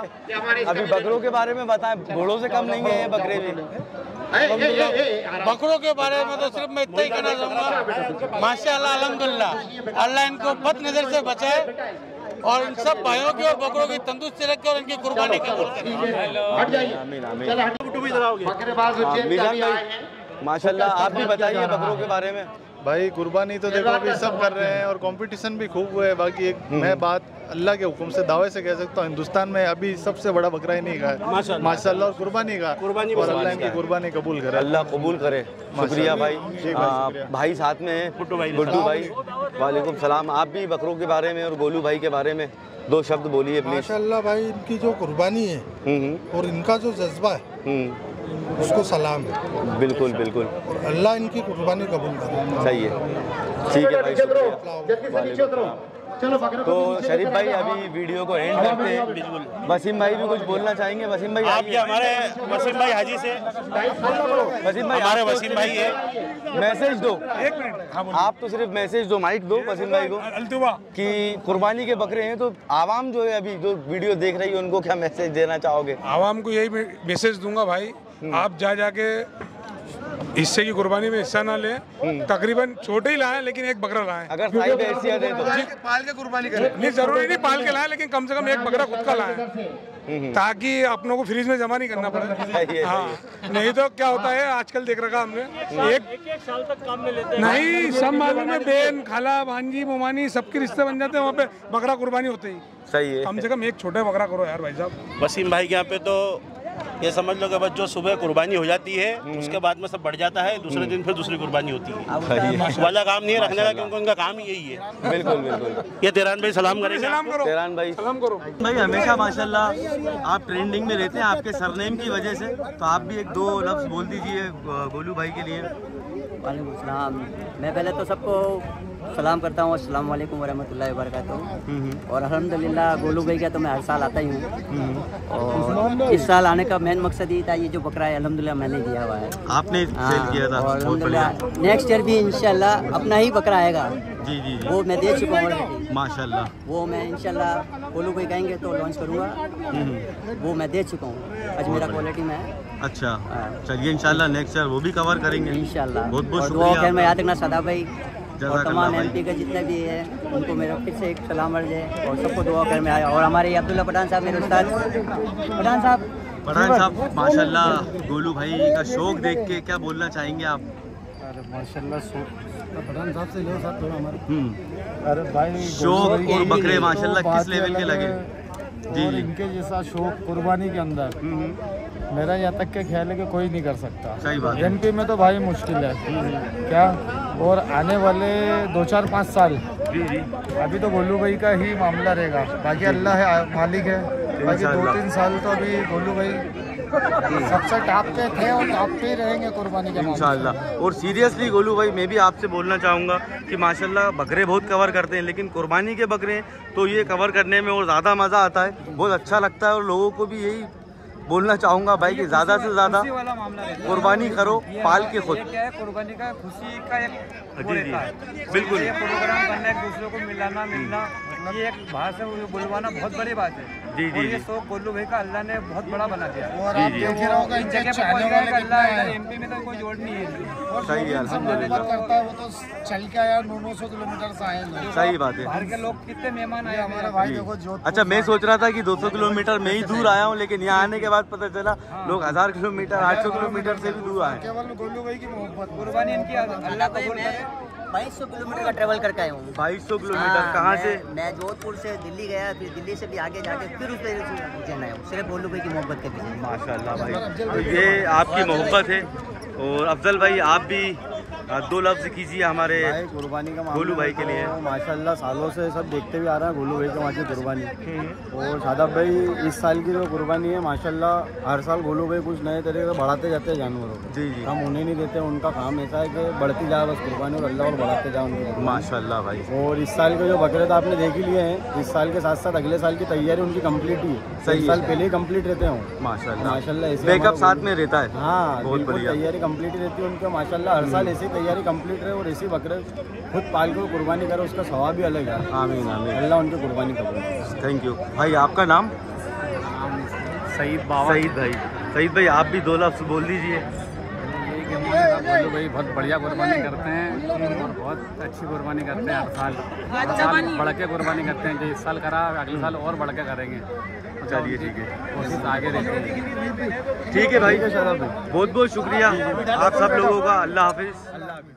अभी बकरों के बारे में बताएं, घोड़ों से कम नहीं है ये बकरे भी। बकरों के बारे में तो सिर्फ मैं इतना ही कहना चाहूँगा माशाल्लाह अल्हम्दुलिल्लाह, अल्लाह इनको बद नज़र से बचाए और इन सब भाइयों की और बकरों की तंदुरुस्ती रखे और इनकी कुर्बानी कबूल करे। मिजान भाई माशाल्लाह आप भी बताइए बकरों के बारे में। भाई कुर्बानी तो देखो अभी सब कर रहे हैं और कंपटीशन भी खूब हुआ है। बाकी एक मैं बात अल्लाह के हुक्म से दावे से कह सकता हूँ, हिंदुस्तान में अभी सबसे बड़ा बकरा ही नहीं का माशाल्लाह और कुर्बानी का, और अल्लाह की कुर्बानी कबूल करे, अल्लाह कबूल करे। शुक्रिया भाई। भाई साथ में है गुड्डू भाई, वालेकुम सलाम। आप भी बकरों के बारे में और गोलू भाई के बारे में दो शब्द बोलिए। माशाल्लाह भाई, इनकी जो कुर्बानी है और इनका जो जज्बा है उसको सलाम है। बिल्कुल बिल्कुल, अल्लाह इनकी कुर्बानी कबूल करे। सही है, ठीक है भाई, शुक्रिया। तो शरीफ भाई अभी वीडियो को एंड करते हैं। वसीम भाई भी कुछ बोलना चाहेंगे। वसीम भाई आप क्या, हमारे वसीम भाई हाजी से, वसीम भाई हमारे वसीम भाई है, मैसेज दो एक मिनट, आप तो सिर्फ मैसेज दो, माइक दो वसीम भाई को कि कुर्बानी के बकरे हैं, तो आवाम जो है अभी जो वीडियो देख रही है उनको क्या मैसेज देना चाहोगे। आवाम को यही मैसेज दूंगा भाई, आप जा जाके हिस्से की कुर्बानी में हिस्सा ना ले, तकरीबन छोटे ही लाए लेकिन एक बकरा लाए। अगर पाल के कुर्बानी करें, नहीं जरूरी नहीं पाल के लाए, लेकिन कम से कम एक बकरा खुद का लाए ताकि अपनों को फ्रीज में जमा नहीं करना पड़े। हाँ, नहीं तो क्या होता है आजकल देख रखा हमने, एक एक साल तक काम में लेते नहीं, सब मालूम है, बहन खाला भांजी मोमानी सबके रिश्ते बन जाते हैं, वहाँ पे बकरा कुर्बानी होते ही। सही है, कम से कम एक छोटा बकरा करो यार भाई साहब। वसीम भाई के यहाँ पे तो ये समझ लो कि बस जो सुबह कुर्बानी हो जाती है उसके बाद में सब बढ़ जाता है, दूसरे दिन फिर दूसरी कुर्बानी होती है, वाला काम नहीं रखने का, क्योंकि उनका काम ही यही है। बिल्कुल बिल्कुल, ये तेहरान भाई सलाम करें। सलाम करो तेहरान भाई, सलाम करो भाई। हमेशा माशाल्लाह आप ट्रेंडिंग में रहते हैं आपके सरनेम की वजह से, तो आप भी एक दो लफ्ज़ बोल दीजिए गोलू भाई के लिए। वालेकुम सलाम, मैं पहले तो सबको सलाम करता हूँ, अस्सलाम वालेकुम वरहमतुल्लाहि वबरकातुहू, और अल्हम्दुलिल्लाह गोलू भाई का तो मैं हर साल आता ही हूँ, और इस साल आने का मेन मकसद ये था, ये जो बकरा है अल्हम्दुलिल्लाह मैंने दिया हुआ है, आपने सेल किया था, और अल्हम्दुलिल्लाह नेक्स्ट ईयर भी इंशाल्लाह अपना ही बकरा आएगा। जी जी, वो मैं दे चुका हूँ माशाल्लाह, वो मैं इंशाल्लाह गोलू भाई कहेंगे तो लॉन्च करूँगा, वो मैं दे चुका हूँ अजमेरा क्वालिटी में। अच्छा, चलिए इंशाल्लाह नेक्स्ट ईयर वो भी कवर करेंगे इंशाल्लाह। बहुत बहुत शुक्रिया। मैं याद रखना शादा भाई, तमाम एम पी के जितने भी हैं उनको मेरा फिर से एक सलाम अर्ज है, और सबको दुआ कर में आया। और हमारे अब्दुल्ला पठान साहब मेरे उस्ताद, पठान साहब पठान साहब माशाल्लाह, गोलू भाई का शौक देख के क्या बोलना चाहेंगे आप। अरे माशाल्लाह पठान साहब से लो साहब थोड़ा हमारा, अरे भाई शौक और बकरे माशाल्लाह किस लेवल के लगे, और इनके जैसा शौक कुर्बानी के अंदर मेरा यहाँ तक के ख्याल है कि कोई नहीं कर सकता। सही बात है, एमपी में तो भाई मुश्किल है क्या, और आने वाले दो चार पाँच साल अभी तो गोलू भाई का ही मामला रहेगा, बाकी अल्लाह है मालिक है, बाकी दो तीन साल तो अभी गोलू भाई सबसे टॉप पे थे और टॉप पे ही रहेंगे कुर्बानी के इंशाल्लाह। और सीरियसली गोलू भाई मैं भी आपसे बोलना चाहूँगा कि माशाल्लाह बकरे बहुत कवर करते हैं, लेकिन कुर्बानी के बकरे तो ये कवर करने में और ज़्यादा मज़ा आता है, बहुत अच्छा लगता है, और लोगों को भी यही बोलना चाहूँगा भाई कि ज़्यादा से ज़्यादा कुर्बानी करो, पाल के खुद कुर्बानी का खुशी का एक रहता है। बिल्कुल, ये प्रोग्राम करना एक दूसरे को मिलाना मिलना ये एक भाषा बुलवाना बहुत बड़ी बात है। जी जी, ये शौक गोलू भाई का अल्लाह ने बहुत बड़ा बना दिया, और आप देख रहे होगा इन जगह पे कोई गायक अल्लाह है, एमपी में तो कोई जोड़ नहीं है। सही है, अल्हम्दुलिल्लाह करता है वो तो चल के आया नौ सौ किलोमीटर से आए हैं। सही बात है, बाहर के लोग कितने मेहमान आए हमारे भाई देखो जो। अच्छा, मैं सोच रहा था कि दो सौ किलोमीटर में ही दूर आया हूँ, लेकिन यहाँ आने के बाद पता चला लोग हजार किलोमीटर आठ सौ किलोमीटर से भी दूर आए। केवल गोलू भाई की मोहब्बत कुर्बानी इनकी अल्लाह कबूल करे। बाईस सौ किलोमीटर का ट्रेवल करके आया हूँ। बाईस सौ किलोमीटर कहाँ से? मैं जोधपुर से दिल्ली गया, फिर दिल्ली से भी आगे जाके फिर उस पर आया हूँ, सिर्फ गोलू भाई की मोहब्बत के पीछे। माशाल्लाह भाई, तो ये आपकी मोहब्बत है। और अफजल भाई आप भी दो लफ्ज़ कीजिए हमारे कुर्बानी का गोलू भाई के लिए। माशाल्लाह सालों से सब देखते भी आ रहा है गोलू भाई के वहाँ की कुर्बानी, और शादाब भाई इस साल की जो कुर्बानी है माशाल्लाह हर साल गोलू भाई कुछ नए तरीके से बढ़ाते जाते हैं जानवरों को। जी जी, हम उन्हें नहीं देते, उनका काम ऐसा है कि बढ़ती जाए बस कुर्बानी, और अल्लाह और बढ़ाते जाए उनको। माशाल्लाह भाई, और इस साल के जो बकरे तो आपने देख ही लिए हैं, इस साल के साथ साथ अगले साल की तैयारी उनकी कम्प्लीट हुई है, इस साल पहले ही कम्प्लीट रहते हैं माशाल्लाह। माशाल्लाह ऐसे बैकअप साथ में रहता है। हाँ, बहुत बढ़िया तैयारी कम्प्लीट रहती है उनका माशाल्लाह, हर साल ऐसे तैयारी कंप्लीट रहे, और ऐसी बकरे खुद पाल के कुर्बानी करो, उसका सवाब भी अलग है। आमीन आमीन, अल्लाह उनकी कुर्बानी करो। थैंक यू भाई। आपका नाम? सईद बावा। सईद भाई, सईद भाई आप भी दो लफ्ज़ बोल दीजिए। गोलू भाई बहुत बढ़िया कुर्बानी करते हैं, और बहुत अच्छी कुर्बानी करते हैं, हर साल साल बढ़ के कुर्बानी करते हैं, जो इस साल करा अगले साल और बढ़ के करेंगे। चलिए ठीक है, कोशिश आगे रहेगी। ठीक है भाई, बहुत बहुत शुक्रिया आप सब लोगों का। अल्लाह हाफिज़।